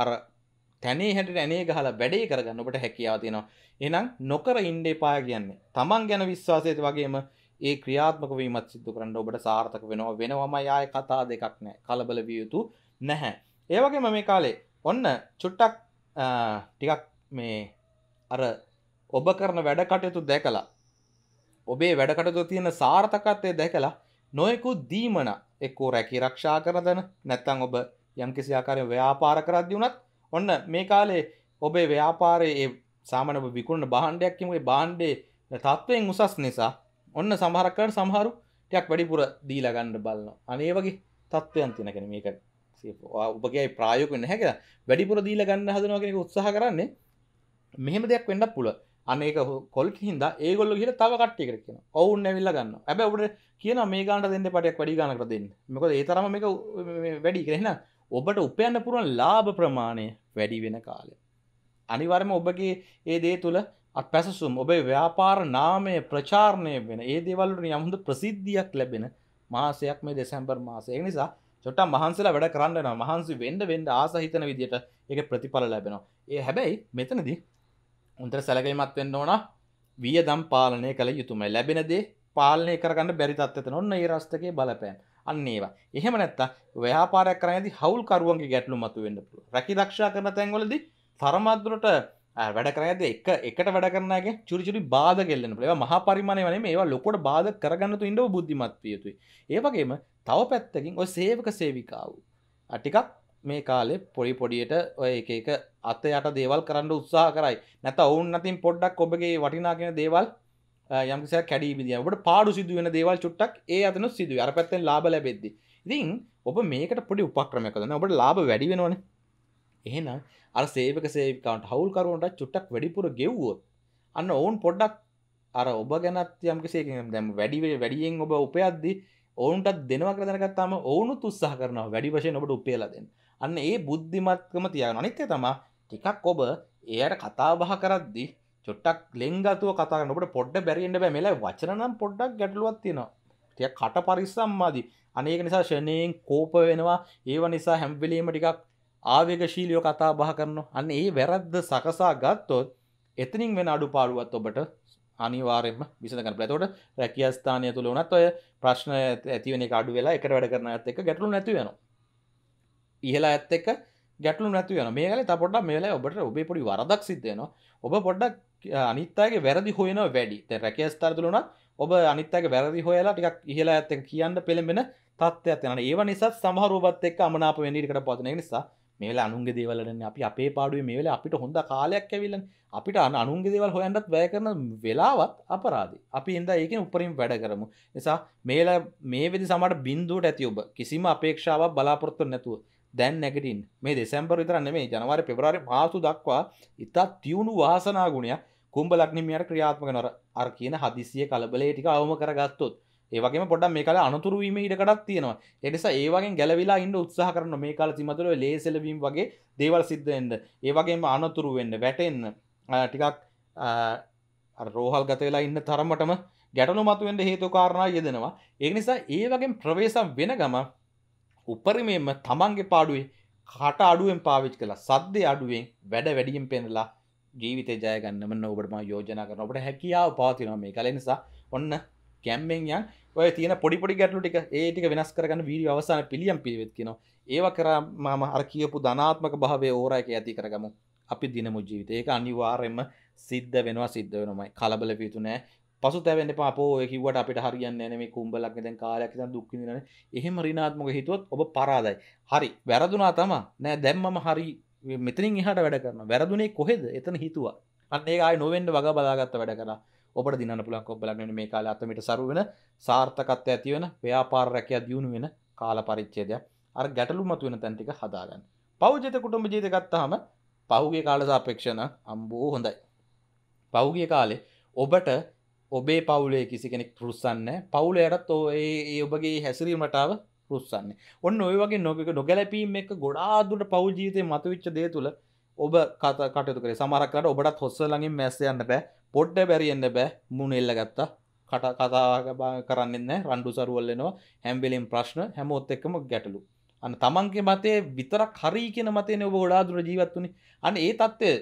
අර තැනේ හැටියට ඇනේ ගහලා වැඩේ කරගන්න ඔබට හැකියාව තියෙනවා. එහෙනම් නොකර ඉන්න එපා කියන්නේ. Taman ගැන විශ්වාසයත් වගේම ඒ ක්‍රියාත්මක වීමත් සිදු කරන්න ඔබට සාර්ථක වෙනවා. වෙනවමයි ආයේ කතා දෙකක් නැහැ. කලබල විය යුතු නැහැ. ඒ වගේම මේ කාලේ ඔන්න චුට්ටක් ටිකක් මේ අර ඔබ කරන වැඩ කටයුතු දැකලා ඔබේ වැඩ කටයුතු තියෙන සාර්ථකත්වය දැකලා නොයෙකු දීමන එක්කෝ රැකිරක්ෂා කරදන නැත්තම් ඔබ යම්කිසි ආකාරයෙන් ව්‍යාපාර කරද්දී උනත් ඔන්න මේ කාලේ ඔබේ ව්‍යාපාරයේ ඒ සාමාන්‍ය ඔබ විකුණන භාණ්ඩයක් කියමු. ඒ භාණ්ඩේ තත්වයෙන් උසස් නිසා ඔන්න සමහරකට සමහරු ටිකක් වැඩිපුර දීලා ගන්න බලනවා. අනේ වගේ තත්වයන් තියෙන කෙනෙක් මේක ඔබගේ ප්‍රායෝගික වෙන්නේ නැහැ කියලා වැඩිපුර දීලා ගන්න හදනවා කියන එක උත්සාහ කරන්නේ මෙහෙම දෙයක් වෙන්නත් පුළුවන්. අනේක කොල්කින්ද ඒගොල්ලෝ ගිහලා තව කට්ටියකට කියනවා. ඔවුන් ඇවිල්ලා ගන්නවා. හැබැයි ඔබට කියනවා මේ ගානට දෙන්න පාටියක් වැඩි ගානකට දෙන්න. මොකද ඒ තරම මේක වැඩි කියලා. එහෙනම් ඔබට උපයන්න පුළුවන් ලාභ ප්‍රමාණය වැඩි වෙන කාලය. අනිවාර්යයෙන්ම ඔබගේ ඒ දේ තුල අත් පැසසුම් ඔබේ ව්‍යාපාර නාමය ප්‍රචාරණය වෙන ඒ දේවල් වලින් යම් හොඳ ප්‍රසිද්ධියක් ලැබෙන මාසයක් මේ දෙසැම්බර් මාසය. ඒ නිසා චොට්ටා මහන්සිලා වැඩ කරන්න යනවා. මහන්සි වෙන්න ආස හිතන විදියට ඒකේ ප්‍රතිඵල ලැබෙනවා. ඒ හැබැයි මෙතනදී උන්තර සැලකීමක් වෙන්න ඕන. වියදම් පාලනය කළ යුතුමයි. ලැබෙන දේ පාලනය කරගන්න බැරි තත්ත්වයට ඔන්න ඒ රස්තකේ බලපෑම. අන්න ඒවා. එහෙම නැත්තම් ව්‍යාපාරයක් කරන්නේදී හවුල්කරුවන්ගේ ගැටලු මතුවෙන්න පුළුවන්. රැකිරක්ෂා කරන තැන්වලදී තරමද්දුරට වැඩ කරනද එකට වැඩ කරනගේ චුරිචුරි බාධා ගෙල්ලෙන්න පුළුවන්. ඒවා මහා පරිමාණය වනේ මේවා ලොකුට බාධා කරගන්න තු ඉන්නව බුද්ධිමත් විය යුතුයි. ඒ වගේම තව පැත්තකින් ඔය සේවක සේවිකාවු ටිකක් මේ කාලේ පොඩි පොඩියට ඔය එක එක අත යට දේවල් කරන්න උත්සාහ කරයි. නැත්නම් වුන් නැතිනම් පොඩ්ඩක් ඔබගේ වටිනා කියන දේවල් යම් කිසි කැඩී බිඳියා. ඔබට පාඩු සිදු වෙන දේවල් චුට්ටක් ඒ අතනොත් සිදුයි. අර පැත්තෙන් ලාභ ලැබෙද්දි. ඉතින් ඔබ මේකට පොඩි උපක්‍රමයක් හදන්න. ඔබට ලාභ වැඩි වෙනවනේ. එහෙනම් අර සේවක සේවිකාවන්ට හවුල්කරුවන්ට චුට්ටක් වැඩිපුර ගෙව්වොත් අන්න ඔවුන් පොඩ්ඩක් අර ඔබ ගැනත් යම්කිසි දැන් වැඩියෙන් ඔබ උපයද්දී ඔවුන්ටත් දෙනවා කියලා දැනගත්තාම ඔවුනුත් උත්සාහ කරනවා වැඩි වශයෙන් ඔබට උපයලා දෙන්න. අන්න ඒ බුද්ධිමත්කම තියාගන්න. අනිත් එක තමයි ටිකක් ඔබ එයාට කතා බහ කරද්දී චුට්ටක් ලෙන්ගතුව කතා කරන්න. ඔබට පොඩ්ඩ බැරිෙන්න බෑ. මේලා වචන නම් පොඩ්ඩක් ගැටලුවක් තියෙනවා. ටිකක් කට පරිස්සම්මාදී. අනේ ඒක නිසා ශනේන් කෝප වෙනවා. ඒව නිසා හැම වෙලෙම ටිකක් ආවේගශීලීව කතා බහ කරනවා. අන්න ඒ වැරද්ද සකසා ගත්තොත් එතනින් වෙන අඩුපාඩුවත් ඔබට අනිවාර්යයෙන්ම විසඳ ගන්න පුළුවන්. ඒකට රැකියා ස්ථානය තුල වුණත් ඔය ප්‍රශ්න ඇති වෙන එක අඩු වෙලා එකට වැඩ කරන අයත් එක්ක ගැටලු නැති වෙනවා. ඉහළ අයත් එක්ක ගැටලු නැති වෙනවා. මේ ගාලේ තව පොඩ්ඩක් මේ වෙලාවේ ඔබට ඔබේ පොඩි වරදක් සිද්ධ වෙනවා. ඔබ පොඩ්ඩක් අනිත් අයගේ වැරදි හොයනවා වැඩි. දැන් රැකියා ස්ථානය තුල වුණත් ඔබ අනිත් අයගේ වැරදි හොයලා ටිකක් ඉහළ අයත් එක්ක කියන්න පෙළඹෙන තත්ත්වයක් යනවා. ඒව නිසා සමහර ඔබත් එක්ක අමනාප වෙන්න ඉඩකට පවතින. ඒ නිසා මේ වෙලාව අනුන්ගේ දේවල් වලනේ අපි අපේ පාඩුවේ මේ වෙලාව අපිට හොඳ කාලයක් ඇවිල්ලානේ. අපිට අනුන්ගේ දේවල් හොයන්නත් වැය කරන වෙලාවත් අපරාධේ. අපි එඳා ඒකෙන් උඩරින් වැඩ කරමු. නිසා මේ වෙදි සමහර බිඳුවට ඇති ඔබ කිසිම අපේක්ෂාවක් බලාපොරොත්තු නැතුව දැන් නැගිටින්න. මේ දෙසැම්බර් විතර නෙමෙයි ජනවාරි පෙබරවාරි මාසු දක්වා ඉතා තියුණු වාසනා ගුණයක් කුම්භ ලග්නමියට ක්‍රියාත්මක වෙනවා. අර කියන හදිසිය කලබලේ ටික අවම කරගත්තොත් ඒ වගේම පොඩ්ඩක් මේ කාලේ අනතුරු වීම ඉඩකඩක් තියෙනවා. ඒ නිසා ඒ වගේ ගැලවිලා ඉන්න උත්සාහ කරන මේ කාලේ සීමාතුල ලේසෙල වීම වගේ දේවල් සිද්ධ වෙන්න. ඒ වගේම අනතුරු වෙන්න, වැටෙන්න, ටිකක් අර රෝහල්ගත වෙලා ඉන්න තරමටම ගැටලු මතුවෙන්න හේතු කාරණා යෙදෙනවා. ඒ නිසා ඒ වගේ ප්‍රවේශම් වෙන ගම උපරිමයෙන්ම තමන්ගේ පාඩුවේ කට අඩුවෙන් පාවිච්චි කළා. සද්දේ අඩුවෙන් වැඩ වැඩියෙන් පෙන්නලා ජීවිතේ ජය ගන්නම නම් ඔබට මම යෝජනා කරනවා. ඔබට හැකියාව පවතිනවා මේ කාලේ. නිසා ඔන්න කැම්මෙන් යන් ඔය තියෙන පොඩි පොඩි ගැටලු ටික ඒ ටික වෙනස් කරගන්න වීඩියෝ අවසාන පිළියම් පිළිවෙත් කියනවා. ඒවා කරා මම අර කියපු ධනාත්මක භාවයේ ඕරා එක ඇති කරගමු. අපි දිනමු ජීවිතේ. ඒක අනිවාර්යයෙන්ම සිද්ධ වෙනවාමයි. කලබල වෙ යුතු නෑ. පසුතැවෙන්න එපා. අපෝ ඔය කිව්වට අපිට හරියන්නේ නෑ. මේ කුම්භ ලග්නේ දැන් කාලයක් ඉඳන් දුක් විඳිනනේ. එහෙම ඍණාත්මක හිතුවොත් ඔබ පරාදයි. හරි. වැරදුනා තමයි. නෑ දැන් මම හරි මෙතනින් එහාට වැඩ කරනවා. වැරදුනේ කොහෙද? එතන හිතුවා. අන්න ඒක ආයේ නොවෙන්න වගා බලාගත්ත වැඩ කරා. ඔබට දිනන්න පුළුවන් කුම්භ ලග්නේ මේ කාලේ අතමිට සරු වෙන සාර්ථකත්වය ඇති වෙන ව්‍යාපාර රැකියා දියුණු වෙන කාල පරිච්ඡේදයක්. අර ගැටලු මතුවෙන තැන් ටික හදාගන්න. පෞජිත කුටුම්බ ජීවිත ගත්තාම පහුගිය කාල සාපේක්ෂව නම් අම්බෝ හොඳයි. පහුගිය කාලේ ඔබට ඔබේ පවුලේ කිසි කෙනෙක් රුස්සන්නේ නැහැ. පවුලයටත් ඒ ඔබගේ හැසිරීම රටාව රුස්සන්නේ. ඔන්න ඔය වගේ නොගැලපීම් එක ගොඩාක් දුරට පෞල් ජීවිතේ මතුවෙච්ච දේ තුල ඔබ කටයුතු කරේ. සමහරක් වෙලාවට ඔබටත් හොස්ස ළඟින් මැස්ස යන්න බෑ. පොඩ්ඩ බැරිෙන්න බෑ. මුණ එල්ල ගත්තා. කට කතා කරන්නේ නැහැ. රණ්ඩු සරුවල් වෙනවා. හැම වෙලෙම ප්‍රශ්න, හැමෝත් එක්කම ගැටලු. අන්න තමන්ගේ මතේ විතරක් හරි කියන මතේනේ ඔබ ගොඩාක් දුර ජීවත් වුනේ. අන්න ඒ தත්ත්වය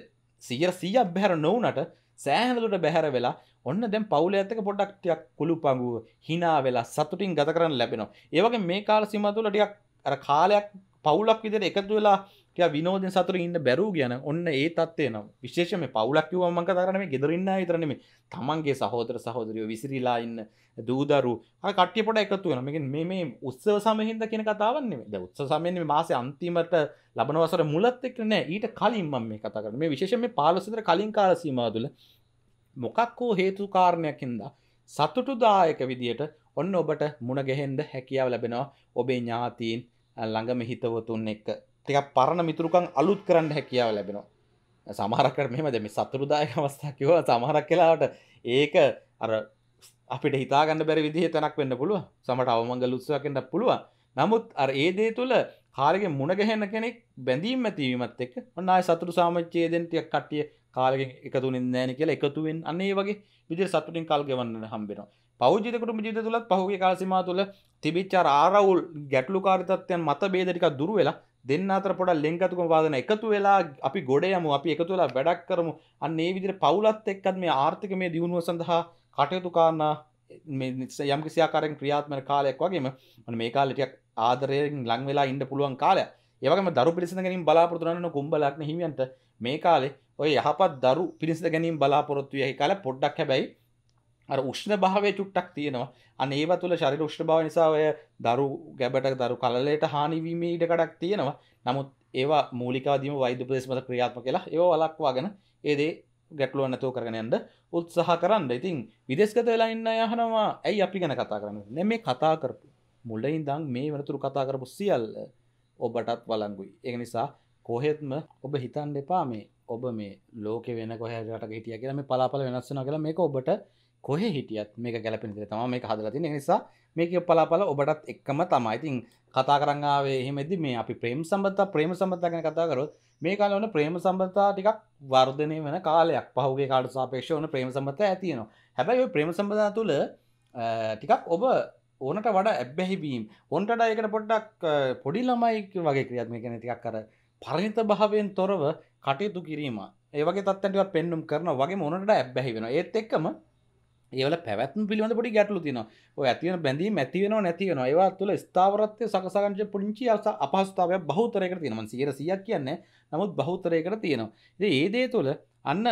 100% බැහැර නොවුනට සෑහෙන දුරට බැහැර වෙලා ඔන්න දැන් පවුලයත් එක්ක පොඩ්ඩක් ටිකක් කුළුපඟුව, hina වෙලා සතුටින් ගත කරන්න ලැබෙනවා. ඒ වගේ මේ කාල සීමාව තුළ ටිකක් අර කාලයක් පවුලක් විදිහට එකතු වෙලා ටිකක් විනෝදෙන් සතුටින් ඉන්න බැරුව ගියා නම් ඔන්න ඒ தත්ත්වය එනවා. විශේෂයෙන් මේ පවුලක් කිව්වම මම කතා කරන්නේ මේ ගෙදර ඉන්න අය විතර නෙමෙයි. තමන්ගේ සහෝදර සහෝදරියෝ විසිරීලා ඉන්න දූදරු අර කට්ටිය පොඩ එකතු වෙනවා. මේක මේ උත්සව සමයෙන්ද කියන කතාවක් නෙමෙයි. දැන් උත්සව සමයෙන් මේ මාසේ අන්තිමට ලබන වසර මුලත් එක්ක නෑ. ඊට කලින් මම මේ කතා කරන්නේ. මේ විශේෂයෙන් මේ 15 විතර කලින් කාල සීමාව තුළ මොකක් හෝ හේතු කාරණයකින්ද සතුටුදායක විදියට ඔන්න ඔබට මුණ ගැහෙන්න හැකියාව ලැබෙනවා. ඔබේ ඥාතීන් ළඟම හිතවතුන් එක්ක ටිකක් පරණ මිතුරුකම් අලුත් කරන්න හැකියාව ලැබෙනවා. සමහරක් අර මෙහෙමද මේ සතුටුදායක අවස්ථා කියවා සමහරක් වෙලාවට ඒක අර අපිට හිතා ගන්න බැරි විදිහේ තැනක් වෙන්න පුළුවන්. සමහරට අවමංගල උත්සවයක් වෙන්න පුළුවන්. නමුත් අර ඒ දේ තුළ කාලෙක මුණ ගැහෙන කෙනෙක් බැඳීම් ඇතිවීමත් එක්ක ඔන්න ආයේ සතුටු සාමච්ඡේදෙන් ටිකක් කට්ටිය කාලෙකින් එකතු වෙන්නේ නැහැ නේ කියලා එකතු වෙන අන්න ඒ වගේ විදිහට සතුටින් කාල ගෙවන්න හම්බ වෙනවා. පෞද්ගලික කුටුම්බ ජීවිත තුලත් පහුගිය කාල සීමාව තුළ තිබිච්ච ආරවුල් ගැටලුකාරී තත්ත්වයන් මතභේද ටිකක් දුර වෙලා දෙන්න අතර පොඩක් ලෙන්ගතුකම වාදන එකතු වෙලා අපි ගොඩ යමු, අපි එකතු වෙලා වැඩක් කරමු. අන්න ඒ විදිහට පවුලත් එක්කත් මේ ආර්ථික මේ දියුණුව සඳහා කටයුතු කරනා මේ යම් කිසි ආකාරයෙන් ක්‍රියාත්මක කාලයක් වගේම අන්න මේ කාලේ ටිකක් ආදරයෙන් ලඟ වෙලා ඉන්න පුළුවන් කාලයක්. ඒ වගේම දරු පිළිසඳ ගැනීම බලාපොරොත්තු වන කුම්බ ලග්න හිමියන්ට මේ කාලේ ඔය යහපත් දරු පිළිසඳ ගැනීම බලාපොරොත්තු වෙයි කාලේ පොඩ්ඩක් හැබැයි අර උෂ්ණ භාවයේ චුට්ටක් තියෙනවා. අන්න ඒව තුළ ශරීර උෂ්ණ භාවය නිසා ඔය දරු ගැබට දරු කලලයට හානි වීමේ ඉඩ කඩක් තියෙනවා. නමුත් ඒවා මූලිකවදීම වෛද්‍ය උපදෙස් මත ක්‍රියාත්මක කියලා ඒව වළක්වාගෙන ඒ දේ ගැටලුවක් නැතුව කරගෙන යන්න උත්සාහ කරන්න. ඉතින් විදේශගත වෙලා ඉන්න අය අහනවා ඇයි අපි ගැන කතා කරන්නේ? මේ කතා කරපු මුලින්දන් මේ වෙනතුරු කතා කරපු සියල්ල ඔබටත් වළංගුයි. ඒක නිසා කොහෙත්ම ඔබ හිතන්න එපා මේ ඔබ මේ ලෝකේ වෙන කොහේ රටක හිටියා කියලා මේ පලාපල වෙනස් වෙනවා කියලා. මේක ඔබට කොහේ හිටියත් මේක ගැලපෙන දෙයක් තමයි මේක හදලා තියෙන්නේ. ඒ නිසා මේකේ පලාපල ඔබටත් එකම තමයි. ඉතින් කතා කරන් ආවේ එහෙමදී මේ අපි ප්‍රේම සම්බන්ධතා ගැන කතා කරොත් මේ කාලේ වුණ ප්‍රේම සම්බන්ධතා ටිකක් වර්ධනය වෙන කාලයක්. පහුගිය කාලට සාපේක්ෂව වුණ ප්‍රේම සම්බන්ධතා ඇති වෙනවා. හැබැයි ওই ප්‍රේම සම්බන්ධතා තුළ ටිකක් ඔබ ඕනට වඩා ඇබ්බැහිවීම ඕනට වඩා ඒකට පොඩ්ඩක් පොඩි ළමයි වගේ ක්‍රියාත්මක වෙන ටිකක් අර පරිණත භාවයෙන් තොරව කටයුතු කිරීම ඒ වගේ තත්ත්වයන් ටිකක් පෙන්නුම් කරනවා වගේම ඕනට වඩා ඇබ්බැහි වෙනවා. ඒත් එක්කම ඒවල පැවැත්ම පිළිබඳ පොඩි ගැටලු තියෙනවා. ඔය ඇති වෙන බැඳීම් ඇති වෙනව නැති වෙනව ඒවා තුළ ස්ථාවරත්වය සකසා ගන්න පුංචි අපහසුතාවයක් බහුතරයකට තියෙනවා. මම 100ක් කියන්නේ නමුත් බහුතරයකට තියෙනවා. ඉතින් ඒ දේ තුළ අන්න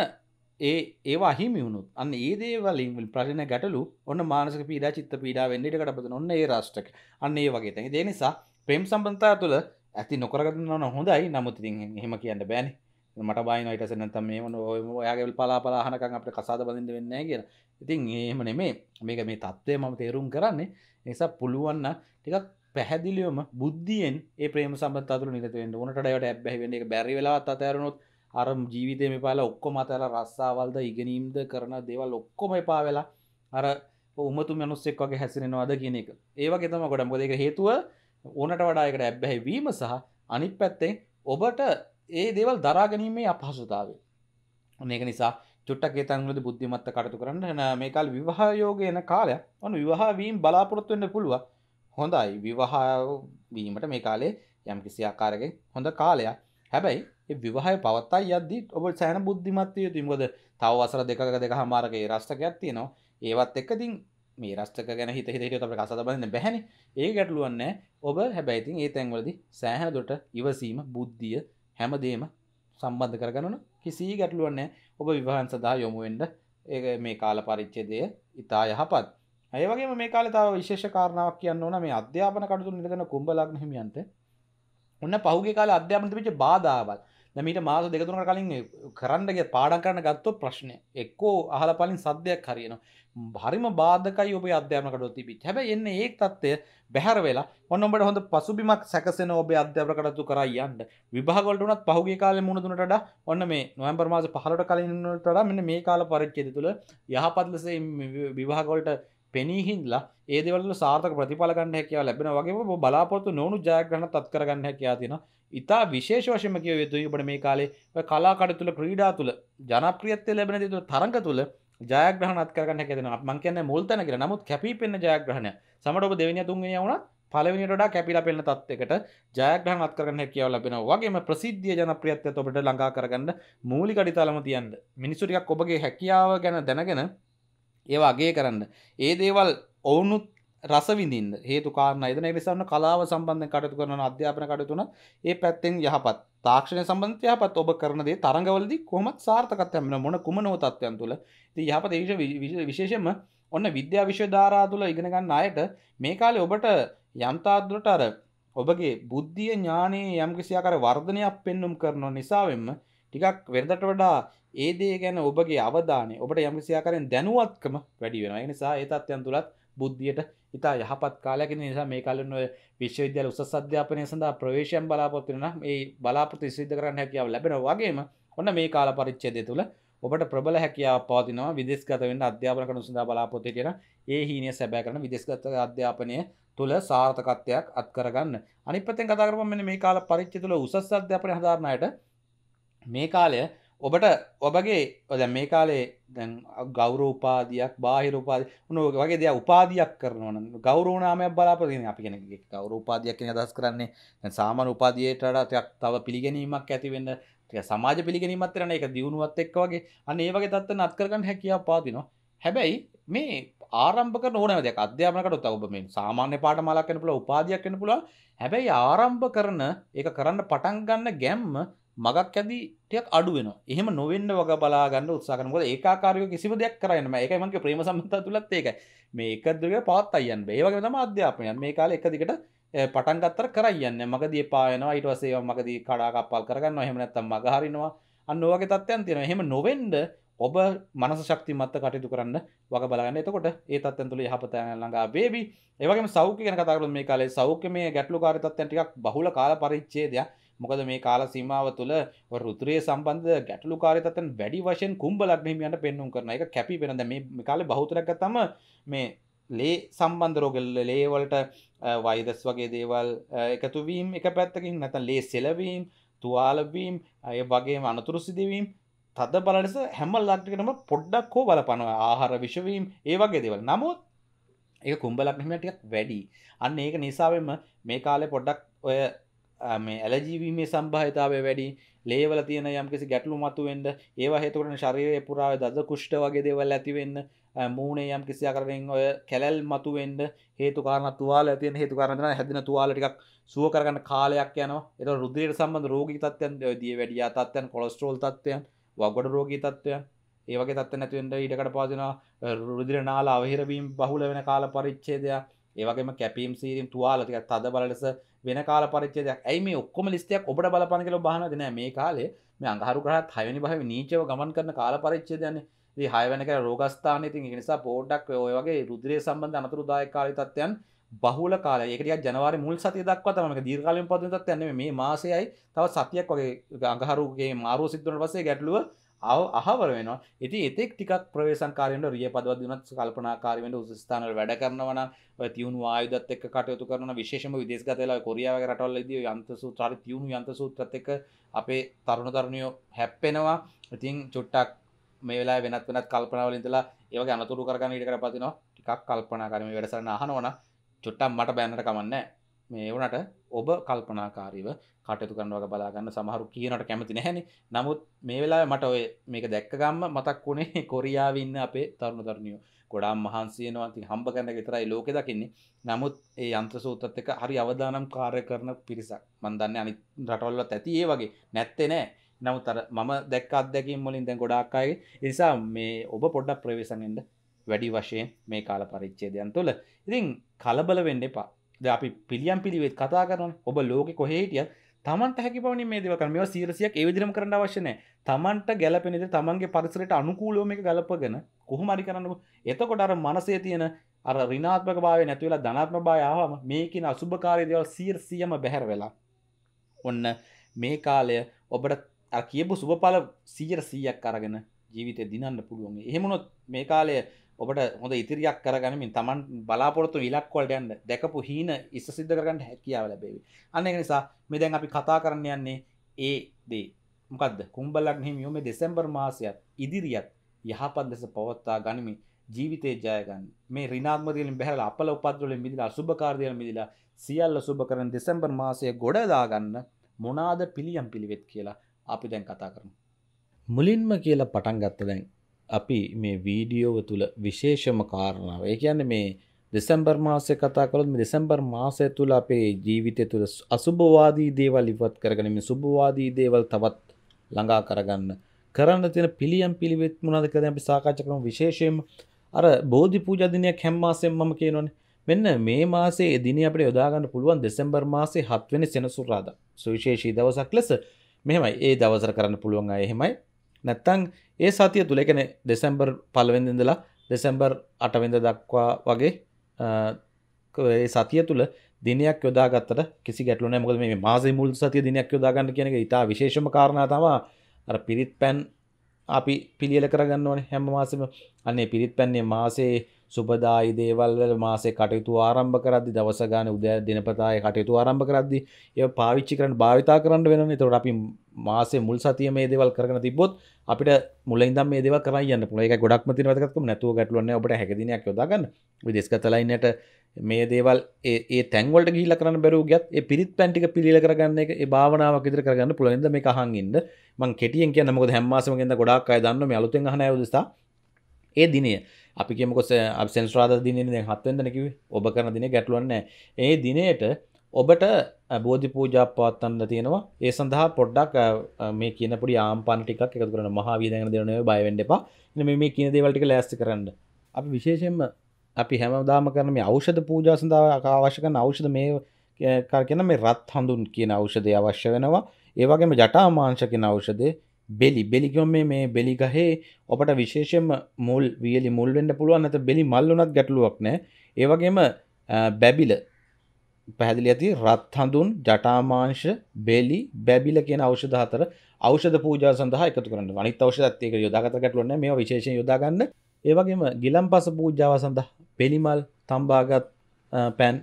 ඒවා හිමි වුණොත් අන්න ඒ දේවලින් ප්‍රශ්න ගැටලු ඔන්න මානසික පීඩා චිත්ත පීඩා වෙන්න ඉඩ කඩපතන ඔන්න ඒ රාෂ්ටක අන්න ඒ වගේ තැන්. ඒ නිසා ප්‍රේම සම්බන්ධතාව තුළ ඇති නොකරගන්න හොඳයි. නමුත් ඉතින් එහෙම කියන්න බෑනේ මට බයිනවා ඊට පස්සේ නැත්නම් මේ මොන ඔයාගේ පලාපලා අහනකම් අපිට කසාද බඳින්න වෙන්නේ නැහැ කියලා. ඉතින් එහෙම නෙමෙයි මේක මේ தත්ත්වය මම තේරුම් කරන්නේ. ඒ නිසා පුළුවන් නම් ටිකක් පැහැදිලිවම බුද්ධියෙන් ඒ ප්‍රේම සම්බන්ධතාව තුළ නිරත වෙන්න ඕනට වඩා ඒවට ඇබ්බැහි වෙන්න ඒක බැරි වෙලාවත් අතහැරුණොත් අර ජීවිතේ මේ පාලා ඔක්කොම අතහැරලා රස්සාවල්ද ඉගෙනීම්ද කරන දේවල් ඔක්කොම එපා වෙලා අර උමතු මිනිස්සෙක් වගේ හැසිරෙනවද කියන එක. ඒ වගේ තමයි ගොඩක්. මොකද ඒක හේතුව ඕනට වඩා ඒකට ඇබ්බැහි වීම සහ අනිත් පැත්තෙන් ඔබට ඒ දේවල් දරා ගැනීමේ අපහසුතාවය. මේක නිසා චුට්ටක් ඒ තැන්වලදී බුද්ධිමත්ව කටයුතු කරන්න. මේ කාලේ විවාහ යෝගය යන කාලය. අනු විවාහ වීම බලාපොරොත්තු වෙන්න පුළුවන්. හොඳයි. විවාහ වීමට මේ කාලේ යම්කිසි ආකාරයකින් හොඳ කාලයක්. හැබැයි ඒ විවාහය පවත්තා යද්දී ඔබ සෑහෙන බුද්ධිමත් විය යුතුයි. මොකද තව වසර දෙකක ඒ රාෂ්ටකයක් තියෙනවා. ඒවත් එක්ක ඉතින් මේ රාෂ්ටක ගැන හිත හිටියොත් අපිට කසාද බඳින්න බැහැනේ. ඒක ගැටලුවක් නෑ. ඔබ හැබැයි ඉතින් ඒ තැන්වලදී සෑහෙන දොට ඉවසීම බුද්ධිය හැමදේම සම්බන්ධ කරගන්න ඕන. කිසි ගැටලුවක් නෑ. ඔබ විවාහන් සඳහා යොමු වෙන්න ඒක මේ කාල පරිච්ඡේදය ඉතා යහපත්. ඒ වගේම මේ කාලේ තව විශේෂ කාරණාවක් කියන්න ඕන මේ අධ්‍යාපන කටයුතු නිරත කරන කුම්භ ලග්න හිමියන්ට ඔන්න පහුගිය කාලේ අධ්‍යාපන දෙපිච්ච බාධාවල් මීට මාස දෙක තුනකට කලින් කරන්න ගිය පාඩම් කරන්න ගත්තොත් ප්‍රශ්නය එක්කෝ අහලා පලින් සද්දයක් හරියනවා. හරිම බාධකයි ඔබේ අධ්‍යාපන කටයුතු තිබිච්ච. හැබැයි එන්නේ ඒ தත්ත්වය බැහැර වෙලා ඔන්න ඔබට හොඳ පසුබිමක් සැකසෙන ඔබේ අධ්‍යාපන කටයුතු කරා යන්න. විභාග වලට උනත් පහුගිය කාලේ මුණ දුන්නට වඩා ඔන්න මේ නොවැම්බර් මාස 15ට කලින් වලට වඩා මෙන්න මේ කාල පරිච්ඡේදය තුළ යහපත් ලෙස විභාග වලට පෙනී හිඳලා ඒ දේවල් වල සාර්ථක ප්‍රතිඵල ගන්න හැකියාව ලැබෙනවා වගේම ඔබ බලාපොරොත්තු නොවුණු ජයග්‍රහණත් අත් කර ගන්න හැකියාව තියෙනවා. ඉතා විශේෂ වශයෙන්ම කියව යුතුයි ඔබට මේ කාලේ ඔය කලා කටයුතු තුළ ක්‍රීඩා තුළ ජනප්‍රියත්වය ලැබෙන දේ තුළ තරඟ තුළ ජයග්‍රහණ අත් කර ගන්න හැකියාව දෙනවා. මම කියන්නේ මුල් තැන කියලා. නමුත් කැපිපෙනෙන ජයග්‍රහණය සමහරවිට ඔබ දෙවෙනිය තුන්වෙනිය වුණත් පළවෙනියට වඩා කැපිලා පෙනෙන තත්යකට ජයග්‍රහණ අත් කර ගන්න හැකියාව ලැබෙනවා. වගේම ප්‍රසිද්ධිය ජනප්‍රියත්වයත් ඔබට ළඟා කරගන්න මූලික අඩිතාලම තියන්න. මිනිස්සු ටිකක් ඔබගේ හැකියාව ගැන දැනගෙන ඒවා අගය කරන්න. ඒ දේවල් ඔවුනුත් රස විඳින්න හේතු කාරණා ඉදන. ඒ නිසා ඔන්න කලාව සම්බන්ධයෙන් කටයුතු කරන අධ්‍යාපන කටයුතු තුන ඒ පැත්තෙන් යහපත්. තාක්ෂණය සම්බන්ධ යහපත්. ඔබ කරන දේ තරඟවලදී කොහොමත් සාර්ථකත්වයක් වෙන මොන කුමනෝ තත්ත්වයන් තුළ. ඉතින් යහපත් ඒ විශේෂයෙන්ම ඔන්න විද්‍යා විශ්ව ධාරා තුළ ඉගෙන ගන්න අයට මේ කාලේ ඔබට යම් තාද්දරට අර ඔබගේ බුද්ධිය ඥානයේ යම් කිසි ආකාර වර්ධනයක් පෙන්වුම් කරන නිසාවෙන්ම ටිකක් වෙනදට වඩා ඒ දේ ගැන ඔබගේ අවධානය ඔබට යම් කිසි ආකාරයෙන් දැනුවත්කම වැඩි වෙනවා. ඒ නිසා ඒ තත්ත්වයන් තුලත් බුද්ධියට ඉතා යහපත් කාලයක්. ඒ නිසා මේ කාලෙන්න ඔය විශ්වවිද්‍යාල උසස් අධ්‍යාපනය සඳහා ප්‍රවේශයෙන් බලාපොරොත්තු වෙනවා. මේ බලාපොරොත්තු සිද්ධ කරන්න හැකියාව ලැබෙනවා. වගේම ඔන්න මේ කාල පරිච්ඡේදය තුළ ඔබට ප්‍රබල හැකියාවක් පවතිනවා. විදේශගත වෙන්න අධ්‍යාපන කටයුතු සඳහා බලාපොරොත්තු වෙන ඒ හීනය සැබෑ කරන විදේශගත අධ්‍යාපනය තුළ සාර්ථකත්වයක් අත් කරගන්න. අනිත් පැත්තෙන් කතා කරපුවම මෙන්න මේ කාල පරිච්ඡේදය තුළ උසස් අධ්‍යාපනය හදාරන අයට මේ කාලය ඔබට ඔබගේ දැන් මේ කාලේ දැන් ගෞරව උපාධියක් බාහිර උපාධිය උන වගේ දේ උපාධියක් කරනවා නම් ගෞරව නාමයක් බලාපොරොත්තු වෙන අපි කෙනෙක්ගේ ගෞරව උපාධියක් කියන අදහස් කරන්නේ දැන් සාමාන්‍ය උපාධියට වඩා ටිකක් තව පිළිගැනීමක් ඇති වෙන්න ටික සමාජ පිළිගැනීමක් වෙන එක දියුණුවත් එක්ක වගේ අන්න ඒ වගේ තත්ත්වයක් නත් කරගන්න හැකියාව පාදිනවා හැබැයි මේ ආරම්භ කරන ඕනෑම දෙයක් අධ්‍යාපනයකට ඔබ මේ සාමාන්‍ය පාඩමාලක් වෙන්න පුළුවන් උපාධියක් වෙන්න පුළුවන් හැබැයි ආරම්භ කරන ඒක කරන්න පටන් ගන්න ගැම්ම මගක් ඇදී ටිකක් අඩු වෙනවා. එහෙම නොවෙන්න වග බලා ගන්න උත්සාහ කරනවා. මොකද ඒකාකාරීව කිසිම දෙයක් කරන්නේ නැහැ. ඒකයි මගේ ප්‍රේම සම්බන්ධතාව තුලත් ඒකයි. මේ එක දිගට පවත්වා යන්න බෑ. ඒ වගේම තමයි අධ්‍යාපනය. මේ කාලේ එක දිගට පටන් ගත්තර කරයි යන්නේ. මගදී එපා වෙනවා. ඊට පස්සේ ඒවා මගදී කඩා කප්පල් කරගන්නවා. එහෙම නැත්නම් මග හරිනවා. අන්න ඔය වගේ තත්ත්වයන් තියෙනවා. එහෙම නොවෙන්න ඔබ මනස ශක්තිමත්ව කටයුතු කරන්න වග බලා ගන්න. එතකොට ඒ තත්ත්වයන් තුල යහපත ළඟා වේවි. ඒ වගේම සෞඛ්‍ය ගැන කතා කරමු. මේ කාලේ සෞඛ්‍යමය ගැටලුකාරී තත්ත්වයන් ටිකක් බහුල කාල පරිච්ඡේදයක් මොකද මේ කාල සීමාව තුළ රුධිරයේ සම්බන්ධ ගැටලුකාරී තත්ත්වයන් වැඩි වශයෙන් කුම්භ ලග්න හිමියන්ට පෙන්වුම් කරනවා. ඒක කැපී පෙනෙන දැන් මේ කාලේ බහුතරයක් ගත්තම මේ ලේ සම්බන්ධ රෝග ලේ වලට වෛරස් වගේ දේවල් එකතු වීම එක පැත්තකින් නැත්නම් ලේ සෙලවීම, තුවාල වීම, ඒ වගේම අනතුරු සිදුවීම් තද බල ලෙස හැම ලග්නයකටම පොඩ්ඩක් හෝ බලපනවා. ආහාර විෂ වීම ඒ වගේ දේවල්. නමුත් ඒක කුම්භ ලග්න හිමියන්ට ටිකක් වැඩි. අන්න ඒක නිසාවෙම මේ කාලේ පොඩ්ඩක් ඔය මේ ඇලර්ජි වීමේ සම්භාවිතාවය වැඩි ලේවල තියෙන යම්කිසි ගැටලු මතුවෙන්න ඒවා හේතු කොටගෙන ශරීරයේ පුරා දද කුෂ්ඨ වගේ දේවල් ඇති වෙන්න මූණේ යම්කිසි ආකාරයෙන් ඔය කැලල් මතුවෙන්න හේතු කාරණා තුවාල ඇති වෙන හේතු කාරණා තමයි හැදෙන තුවාල ටිකක් සුව කරගන්න කාලයක් යනවා ඒතකොට රුධිරයට සම්බන්ධ රෝගී තත්ත්වයන් දිය වැඩියා තත්ත්වයන් කොලෙස්ටරෝල් තත්ත්වයන් වගඩ රෝගී තත්ත්වයන් ඒ වගේ තත්ත්වයන් ඇති වෙන්න ඊටකට පාදිනවා රුධිර නාල අවහිර වීම බහුල වෙන කාල පරිච්ඡේදයක් ඒ වගේම කැපීම් සීරීම් තුවාල ටිකක් තද බල ලෙස වෙන කාල පරිච්ඡේදයක්. ඇයි මේ ඔක්කොම ලිස්ට් එකක් ඔබට බලපාන කියලා බහනවද නෑ මේ කාලේ මේ අඟහරු ග්‍රහත් 6 වෙනි භාවයේ නීචව ගමන් කරන කාල පරිච්ඡේදයන්නේ. ඉතින් 6 වෙනි කාලේ රෝගස්ථානයේ ඉතින් ඒ නිසා පොඩ්ඩක් ඔය වගේ රුධිරය සම්බන්ධ අනතුරුදායක කාලී තත්ත්වයන් බහුල කාලය. ඒක ටිකක් ජනවාරි මුල් සතිය දක්වා තමයි මේක දීර්ඝකාලීන පදින තත්ත්වයක් නෙමෙයි. මේ මාසෙයි තව සතියක් වගේ අඟහරුගේ මාරුව සිද්ධ වුණාට පස්සේ ගැටලුව අහවර වෙනවා. ඉතින් ඒතෙක් ටිකක් ප්‍රවේශම්කාරී වෙන්න රියපදවත් දිනවත් කල්පනාකාරී වෙන්න උසස් ස්ථානවල වැඩ කරනවා නම් ඔය තියුණු ආයුධත් එක්ක කටයුතු කරනවා විශේෂම විදේශගත වෙලා කොරියාව වගේ රටවල්වලදී යන්ත්‍ර සූත්‍ර හරි තියුණු යන්ත්‍ර සූත්‍රත් එක්ක අපේ තරුණ තරුණියෝ හැප්පෙනවා. ඉතින් චොට්ටක් මේ වෙලාවේ වෙනත් වෙනත් කල්පනාවල ඉඳලා ඒ වගේ අනතුරු කරගන්න ඊට කරපදිනවා. ටිකක් කල්පනාකාරී මේ වැඩසටහන අහනවා නම් චොට්ටක් මට බෑන්නට කමක් නැහැ. මේ වුණාට ඔබ කල්පනාකාරීව කටයුතු කරනවා වගේ බලා ගන්න සමහරු කියනට කැමති නැහැනේ. නමුත් මේ වෙලාවේ මට ඔය මේක දැක්ක ගම්ම මතක් වුණේ කොරියාවේ ඉන්න අපේ තරුණ තරුණියෝ. ගොඩාක් මහන්සි වෙනවා. ඉතින් හම්බ කරන එක විතරයි ලෝකේ දකින්නේ. නමුත් මේ යන්ත්‍ර සූත්‍රත් එක්ක හරි අවදානම් කාර්ය කරන පිරිසක්. මම දන්නේ අනිත් රටවල්වත් ඇති ඒ වගේ. නැත්තේ නෑ. නමුත් අර මම දැක්ක අත්දැකීම් වලින් දැන් ගොඩාක් අයගේ. ඒ නිසා මේ ඔබ පොඩ්ඩක් ප්‍රවේශම් වෙන්න වැඩි වශයෙන් මේ කාල පරිච්ඡේදයන් තුළ. ඉතින් කලබල වෙන්න එපා. දැන් අපි පිළියම් පිළිවෙත් කතා කරනවානේ. ඔබ ලෝකේ කොහේ හිටියත් තමන්ට හැකි පමණින් මේ දේවල් කරන්න. මේවා 100ක් ඒ විදිහටම කරන්න අවශ්‍ය නැහැ. තමන්ට ගැළපෙන විදිහට තමන්ගේ පරිසරයට අනුකූලව මේක ගලපගෙන කොහොම හරි කරන්න. එතකොට අර මනසේ තියෙන අර ඍණාත්මක භාවය නැති වෙලා ධනාත්මක භාවය ආවම මේ කියන අසුභකාරී දේවල් 100ම බැහැර වෙලා. ඔන්න මේ කාලය ඔබට අර කියපු සුභඵල 100ක් අරගෙන ජීවිතේ දිනන්න පුළුවන්. එහෙම වුණොත් මේ කාලය ඔබට හොඳ ඉතිරියක් කරගනිමින් තමන් බලාපොරොත්තු ඉලක්ක වලට යන්න දැකපු හීන ඉස්ස සිද්ධ කරගන්න හැකියාව ලැබෙවි. අන්න ඒක නිසා මේ දැන් අපි කතා කරන්න යන්නේ ඒ දේ. මොකද්ද? කුම්භ ලග්න හිමියෝ මේ දෙසැම්බර් මාසයත් ඉදිරියත් යහපත් ලෙස පවත්වා ගනිමින් ජීවිතේ ජය ගන්න. මේ ඍණාත්මක දේලින් බැහැලා අපල උපද්ද වලින් මිදලා අසුභකාරී දේලින් මිදලා සියල්ල සුබ කරන දෙසැම්බර් මාසය ගොඩ දා ගන්න මොනාද පිළියම් පිළිවෙත් කියලා අපි දැන් කතා කරමු. මුලින්ම කියලා පටන් ගත්ත දැන් අපි මේ වීඩියෝව තුළ විශේෂම කාරණාව. ඒ කියන්නේ මේ දෙසැම්බර් මාසය කතා කළොත් මේ දෙසැම්බර් මාසය තුළ අපේ ජීවිතය තුළ අසුභවාදී දේවල් ඉවත් කරගෙන මේ සුභවාදී දේවල් තවත් ළඟා කරගන්න කරන්න තියෙන පිළියම් පිළිවෙත් මොනවද කියලා අපි සාකච්ඡා කරමු. විශේෂයෙන්ම අර බෝධි පූජා දිනයක් හැම මාසෙම මම කියනෝනේ. මෙන්න මේ මාසයේ දිනේ අපිට යොදා ගන්න පුළුවන් දෙසැම්බර් මාසයේ 7 වෙනි සෙනසුරාදා. සුවිශේෂී දවසක් ලෙස මෙහෙමයි. ඒ දවසට කරන්න පුළුවන් අය එහෙමයි. නැත්තම් ඒ සතිය තුල කියන්නේ දෙසැම්බර් 1 වෙනිදා ඉඳලා දෙසැම්බර් 8 වෙනිදා දක්වා වගේ ඒ සතිය තුල දිනයක් යොදා ගත්තට කිසි ගැටලුවක් නැහැ. මොකද මේ මාසයේ මුල් සතිය දිනයක් යොදා ගන්න කියන එක ඉතා විශේෂම කාරණා තමයි. අර පිරිත් පැන් අපි පිළියෙල කරගන්න ඕනේ හැම මාසෙම. අනේ පිරිත් පැන්නේ මාසයේ සුබදායි දේවල් වල මාසේ කටයුතු ආරම්භ කරද්දී දවස ගන්න උදේ දිනපතායේ කටයුතු ආරම්භ කරද්දී ඒව පාවිච්චි කරන්න භාවිතා කරන්න වෙනවනේ. ඒතකොට අපි මාසේ මුල් සතියේ මේ දේවල් කරගෙන තිබ්බොත් අපිට මුලින් ඉඳන් මේ දේවල් කරන් යන්න පුළුවන්. ඒකයි ගොඩක්ම තියෙන වැදගත්කම. නැතුව ගැටලුවක් නැහැ. ඔබට හැක දිනයක් යොදා ගන්න. විදේශගත ලයින් එකට මේ දේවල් ඒ තැන් වලට ගිහිල්ලා කරන්න බැරුව ගියත් ඒ පිරිත් පැන් ටික පිළිල කරගන්න එක ඒ භාවනාවක් විදිහට කරගන්න පුළුවන්. ඉඳන් මේක අහන් ඉන්න. මම කෙටියෙන් කියන්න මොකද හැම මාසෙම ගෙන්ද ගොඩාක් අය දන්නවා මේ අලුතෙන් අහන අය උදෙසා ඒ දිනය අපි කියමුකෝ අපි සෙන්ස්රාදා දිනේනේ දැන් 7 වෙනිදානේ කිව්වේ. ඔබ කරන දිනේ ගැටලුවක් නැහැ. ඒ දිනේට ඔබට බෝධි පූජාවක් පවත්වන්න තියෙනවා. ඒ සඳහා පොඩ්ඩක් මේ කියන පොඩි ආම්පන්න ටිකක් එකතු කරන මහාවිදයන් දෙන නේ බය වෙන්න එපා. ඉතින් මේ කියන දේවල් ටික ලෑස්ති කරන්න. අපි විශේෂයෙන්ම අපි හැමදාම කරන මේ ඖෂධ පූජා සඳහා අවශ්‍ය කරන ඖෂධ මේ කරගෙන මේ රත් හඳුන් කියන ඖෂධය අවශ්‍ය වෙනවා. ඒ වගේම ජටා මාංශ කියන ඖෂධය බෙලි බෙලි කියන්නේ මේ බෙලි ගහේ ඔබට විශේෂයෙන්ම මුල් වියලි මුල් වෙන්න පුළුවන්. නැත්නම් බෙලි මල් වුණත් ගැටලුවක් නැහැ. ඒ වගේම බැබිල පැහැදිලි ඇති රත් හඳුන් ජටාමාංශ බෙලි බැබිල කියන ඖෂධ හතර ඖෂධ පූජා සඳහා එකතු කරන්න. අනිත් ඖෂධත් ඒක යොදාගත ගැටලුවක් නැහැ. මේවා විශේෂයෙන් යොදා ගන්න. ඒ වගේම ගිලම්පස පූජාව සඳහා බෙලි මල් තඹාගත් පෑන්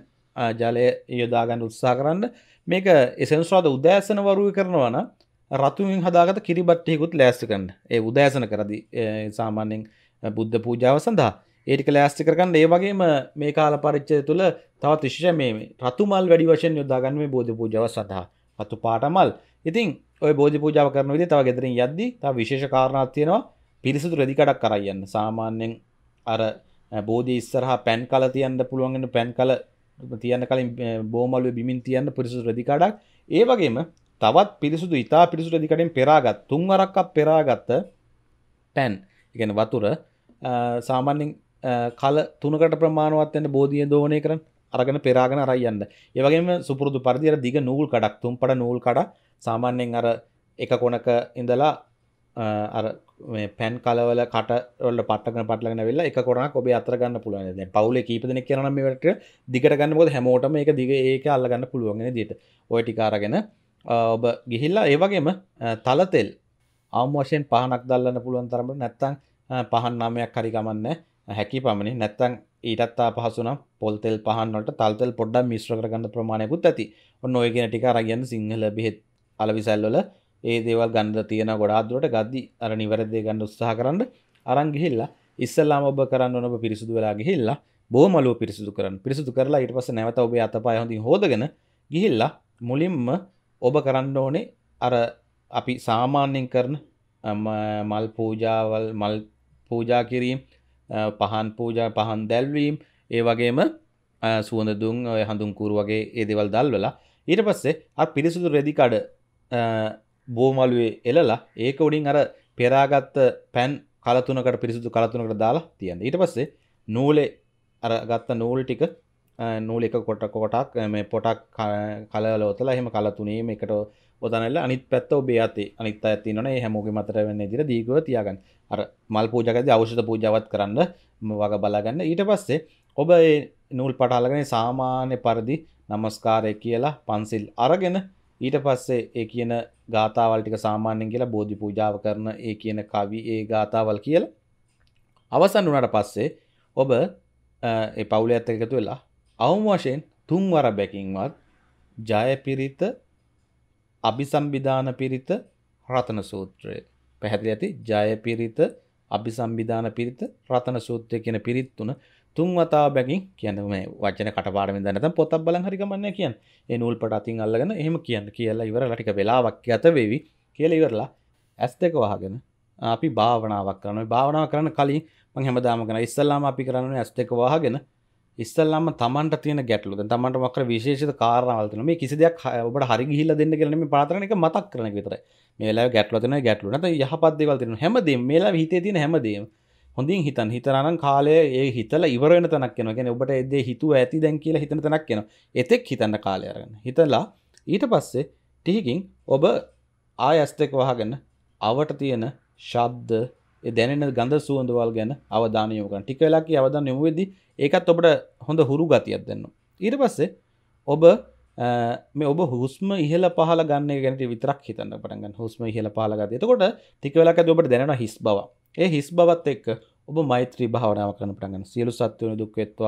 ජලය යොදා ගන්න උත්සාහ කරන්න. මේක එසෙන්ස්වාද උදෑසන වරුවේ කරනවා නම් රතුමින් හදාගත කිරිබට්ටියකුත් ලෑස්ති කරන්න. ඒ උදෑසන කරදී සාමාන්‍යයෙන් බුද්ධ පූජාව සඳහා ඒ ටික ලෑස්ති කරගන්න. ඒ වගේම මේ කාල පරිච්ඡේදය තුළ තවත් විශේෂ මේ රතු මල් වැඩි වශයෙන් යොදා ගන්න මේ බෝධි පූජාව සඳහා. රතු පාට මල්. ඉතින් ওই බෝධි පූජාව කරන විදිහ තව ගෙදරින් යද්දී තව විශේෂ කාරණාවක් තියෙනවා. පිරිසිදු රෙදි කඩක් කරන් යන්න. සාමාන්‍යයෙන් අර බෝධි ඉස්සරහා පැන් කල තියන්න පුළුවන් වෙන පැන් කල තියන්න කලින් බෝමළුවේ බිමින් තියන්න පිරිසිදු රෙදි කඩක්. ඒ වගේම තවත් පිරිසුදු ඉතා පිරිසුදු දිකඩෙන් පෙරාගත් තුන්වරක් පෙරාගත් පැන් කියන්නේ වතුර සාමාන්‍යයෙන් කල 3කට ප්‍රමාණවත් වෙන බෝධිය දෝණය කරන් අරගෙන පෙරාගෙන අරයි යන්න. ඒ වගේම සුපුරුදු පරිදි අර දිග නූල් කඩක් තුන්පඩ නූල් කඩක් සාමාන්‍යයෙන් අර එක කොනක ඉඳලා අර මේ පැන් කලවල කට වල පටලගෙන වෙලා එක කොනක් ඔබේ අතර ගන්න පුළුවන්. දැන් පවුලේ කීප දෙනෙක් කරනවා නම් මේ වැඩට දිගට ගන්න. මොකද හැමෝටම මේක දිග ඒක අල්ල ගන්න පුළුවන් වෙන විදිහට. ওই ටික අරගෙන ඔබ ගිහිල්ලා ඒ වගේම තල තෙල් ආම් වශයෙන් පහනක් දැල්ලන්න පුළුවන් තරමට නැත්නම් පහන් 9ක් හරි ගමන්නේ හැකි පමණින්. නැත්නම් ඊටත් අපහසු නම් පොල් තෙල් පහන් වලට තල තෙල් පොඩ්ඩක් මිශ්‍ර කරගන්න ප්‍රමාණයකුත් ඇති. ඔන්න ඔය කියන ටික අරගෙන සිංහල බෙහෙත් අලවිසල් වල ඒ දේවල් ගන්න තියෙන ගොඩාක් දුරට ගද්දි අර නිවැරදි ගන්න උත්සාහ කරන්න. අරන් ගිහිල්ලා ඉස්සලාම ඔබ කරන්න ඕන ඔබ පිරිසුදු වෙලා ගිහිල්ලා බොමලුව පිරිසුදු කරන්න. පිරිසුදු කරලා ඊට පස්සේ නැවත ඔබේ අතපය හොඳින් හොදගෙන ගිහිල්ලා මුලින්ම ඔබ කරන්න ඕනේ අර අපි සාමාන්‍යයෙන් කරන මල් පූජාවල් මල් පූජා කිරීම පහන් පූජා පහන් දැල්වීම ඒ වගේම සුවඳ දුම් ඔය හඳුන් කූරු වගේ ඒ දේවල් දැල්වලා ඊට පස්සේ අර පිරිසුදු රෙදි කඩ බෝමළුවේ එලලා ඒක උඩින් අර පෙරාගත්ත පෑන් කල 3කට පිරිසුදු කල 3කට දාලා තියන්න. ඊට පස්සේ නූලේ අර ගත්ත නූල් ටික නූල එක කොටක් මේ පොටක් කලවල ඔතලා එහෙම කල තුනේම එකට ඔතනilla අනිත් පැත්ත ඔබේ අතේ අනිත් අය තියෙනවනේ. ඒ හැමෝගෙම අතර වෙන විදිහට දීගව තියාගන්න. අර මල් පූජාකදී ඖෂධ පූජාවත් කරන්න වග බලාගන්න. ඊට පස්සේ ඔබ මේ නූල් පාට අල්ලගෙන සාමාන්‍ය පරිදි নমස්කාරය කියලා පන්සිල් අරගෙන ඊට පස්සේ ඒ කියන ගාථාවල් ටික සාමාන්‍යයෙන් කියලා බෝධි පූජාව කරන ඒ කියන කවි ඒ ගාථාවල් කියලා අවසන් වුණාට පස්සේ ඔබ ඒ පවුලයත් එක්ක එකතු වෙලා අවම වශයෙන් තුන්වර බැකින්වත් ජය පිරිත අභිසම්බිධාන පිරිත රතන සූත්‍රය පැහැදිලි ඇති. ජය පිරිත අභිසම්බිධාන පිරිත රතන සූත්‍රය කියන පිරිත් තුන තුන් වතාව බැකින් කියන්නේ මේ වචන කටපාඩම් ඉඳන් නැත්නම් පොතක් බලන් හරි ගමන්නේ කියන්නේ. ඒ නූල්පට අතින් අල්ලගෙන එහෙම කියන්න කියලා ඉවරලා ටික වෙලාවක් ගත වෙවි කියලා ඉවරලා ඇස් දෙක වහගෙන අපි භාවනාවක් කරනවා. මේ භාවනාව කරන්න කලින් මම හැමදාම කරන ඉස්සල්ලාම අපි කරන්නේ ඇස් දෙක වහගෙන ඉස්සල්ලාම තමන්ට තියෙන ගැටලු දැන් තමන්ට මොකක්ද විශේෂිත කාරණාවල් තියෙනවා. මේ කිසි දෙයක් ඔබට හරි ගිහිල්ලා දෙන්න කියලා නෙමෙයි පාත්‍රණ එක මතක් කරන එක විතරයි. මේ වෙලාවේ ගැටලුව තියෙනවා ගැටලුව නැත්නම් යහපත් දේවල් තියෙනවා හැමදේම මේ වෙලාවේ හිතේ තියෙන හැමදේම හොඳින් හිතන්න. හිතනනම් කාලය ඒ හිතලා ඉවර වෙන තැනක් යනවා. කියන්නේ ඔබට ඒ දේ හිතුව ඇති දැන් කියලා හිතන තැනක් යනවා. එතෙක් හිතන්න කාලය අරගෙන හිතලා ඊට පස්සේ ටිකකින් ඔබ ආයස්ත එක වහගෙන අවට තියෙන ශබ්ද ඒ දැනෙන ගඳ සුවඳවල් ගැන අවධානය යොමු කරන්න. ටික වෙලාවක් කී අවධානය යොමු වෙද්දී ඒකත් ඔබට හොඳ හුරු ගතියක් දෙනවා. ඊට පස්සේ ඔබ මේ ඔබ හුස්ම ඉහළ පහළ ගන්න එක ගැන විතරක් හිතන්න පටන් ගන්න. හුස්ම ඉහළ පහළ ගතිය. එතකොට ටික වෙලාවකදී ඔබට දැනෙනවා හිස් බව. ඒ හිස් බවත් එක්ක ಒಬ್ಬ ಮೈತ್ರಿ ಭಾವನೆ ಅವಕರಣಪಟ್ಟಂಗನ ಸಿಯಲು ಸತ್ಯವನ್ನು ದುಃಖತ್ವ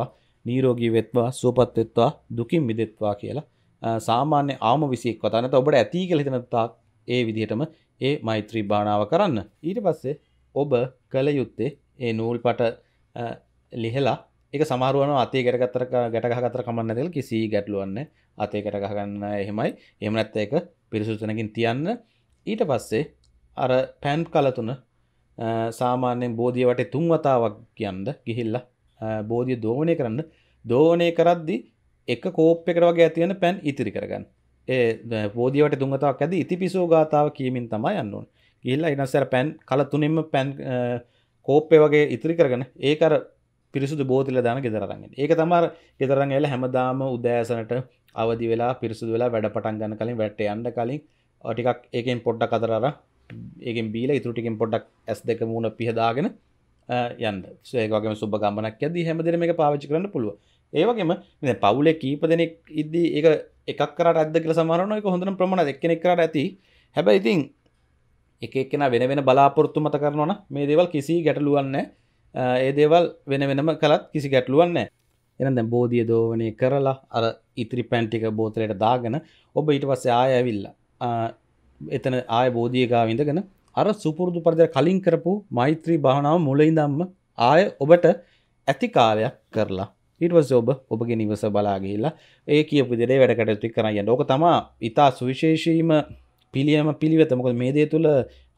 ನೀರೋಗಿ ವೆತ್ವ ಸೋಪತ್ವ ದುಃಖಿ ಮಿದೆತ್ವ කියලා සාමාන්‍ය ආම 21 වතාව නැත්නම් ඔබට ඇති කියලා හිතන තාක් ඒ විදිහටම ඒ මෛත්‍රී භාවනාව කරන්න. ඊට පස්සේ ඔබ කල යුත්තේ ඒ නූල්පට ලිහලා ඒක සමහරවනවා අතේ ගැටගත්තර ගැට ගහගත්තර කමන්න නැතිල කිසි ගැටලුවක් නැහැ. අතේ ගැට ගහ ගන්න එහෙමයි. එහෙම නැත්නම් ඒක පිරිසුදු තැනකින් තියන්න. ඊට පස්සේ අර පෑන් කල තුන සාමාන්‍යයෙන් බෝධිය වටේ තුන් වතාවක් යන්න ගිහිල්ලා බෝධිය දෝවණය කරන්න. දෝවණය කරද්දී එක කෝප්පයකට වගේ ඇති වෙන පෑන් ඉතිරි කරගන්න. ඒ බෝධිය වටේ තුන් වතාවක් ඇද්දී ඉතිපිසෝ ගාතාව කියමින් තමයි යන්න ඕනේ. ගිහිල්ලා ඊට පස්සේ අර පෑන් කල තුනින්ම පෑන් කෝප්පේ වගේ ඉතිරි කරගෙන ඒක අර පිරිසුදු බෝධියල දාන ගෙදර අරන් යන්න. ඒක තමයි අර ගෙදර අරන් ඇවිල්ලා හැමදාම උදෑසනට අවදි වෙලා පිරිසුදු වෙලා වැඩ පටන් ගන්න කලින් වැට්ට යන්න කලින් ටිකක් ඒකෙන් පොඩ්ඩක් අතර අර ඒකෙන් බීලා ඉතුරු ටිකෙන් පොඩ්ඩක් S2 මූණ පිහදාගෙන යන්න. ඒක වගේම සුබ ගමනක් යද්දී හැමදේම මේක පාවිච්චි කරන්න පුළුවන්. ඒ වගේම දැන් පවුලේ කීප දෙනෙක් ඉද්දී ඒක එකක් කරාට ඇද්ද කියලා සමහරවනවා. ඒක හොඳනම් ප්‍රමාණයක් එක්කෙනෙක් කරාට ඇති. හැබැයි ඉතින් එක එක්කෙනා වෙන වෙන බලාපොරොත්තු මත කරනවා නම් මේ දේවල් කිසි ගැටලුවක් නැහැ. ඒ දේවල් වෙන වෙනම කළත් කිසි ගැටලුවක් නැහැ. එහෙනම් දැන් බෝධිය දෝවණේ කරලා අර ඉතිරි පෑන් ටික බෝතලයට දාගෙන ඔබ ඊට පස්සේ ආයෙ ඇවිල්ලා එතන ආය බෝධිය ගාව ඉඳගෙන අර සුපුරුදු පරිදි කලින් කරපු මෛත්‍රී භාවනාව මුලින්දම්ම ආය ඔබට ඇති කාලයක් කරලා ඊට පස්සේ ඔබ ඔබගේ නිවස බලා ගිහිල්ලා ඒ කියපු විදිහේ වැඩ කටයුතු ටික කරන් යන්න. ඕක තමයි ඊතා සුවිශේෂීම පිළිවෙත. මොකද මේ දේ තුල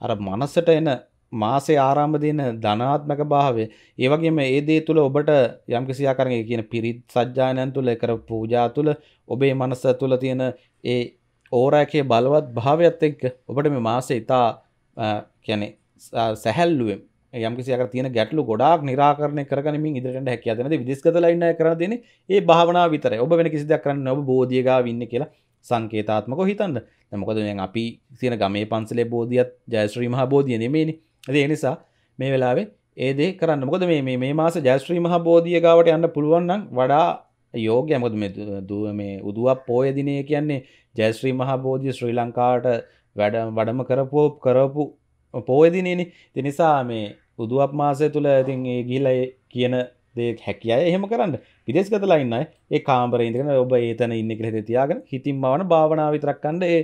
අර මනසට එන මාසේ ආරම්භ දෙන ධනාත්මක භාවය, ඒ වගේම ඒ දේ තුල ඔබට යම්කිසි ආකාරයකින් කියන පිරිත් සජ්ජායනයන් තුල කරපු පූජා තුල ඔබේ මනස තුල තියෙන ඒ ඕරාකේ බලවත් භාවයත් එක්ක ඔබට මේ මාසේ ඉතා කියන්නේ සැහැල්ලුවෙන් යම්කිසි ආකාරයක තියෙන ගැටලු ගොඩාක් निराකරණය කරගනිමින් ඉදිරියට යන්න හැකියාව දෙන දේ විදේශගතලා ඉන්න අය කරන්න දෙන්නේ ඒ භාවනාව විතරයි. ඔබ වෙන කිසි දෙයක් කරන්නේ නැහැ. ඔබ බෝධිය ගාව ඉන්නේ කියලා සංකේතාත්මකව හිතන්න. දැන් මොකද දැන් අපි තියෙන ගමේ පන්සලේ බෝධියත් ජයශ්‍රී මහා බෝධිය නෙමෙයිනේ. ඒ නිසා මේ වෙලාවේ ඒ දේ කරන්න. මොකද මේ මාසේ ජයශ්‍රී මහා බෝධිය ගාවට යන්න පුළුවන් නම් වඩා යෝග්‍යයි. මොකද මේ උදුවා පොය දිනේ කියන්නේ ජයශ්‍රී මහා බෝධිය ශ්‍රී ලංකාවට වැඩම කරපු පොය දිනේනේ. ඒ නිසා මේ උදුවක් මාසය තුල ඉතින් ඒ ගිහිලා කියන දේ හැකියයි එහෙම කරන්න. විදේශගතලා ඉන්න අය ඒ කාමරේ ඉඳගෙන ඔබ ඒතන ඉන්නේ කියලා හිතේ තියාගෙන හිතින්ම වන භාවනාව විතරක් ගන්න. ඒ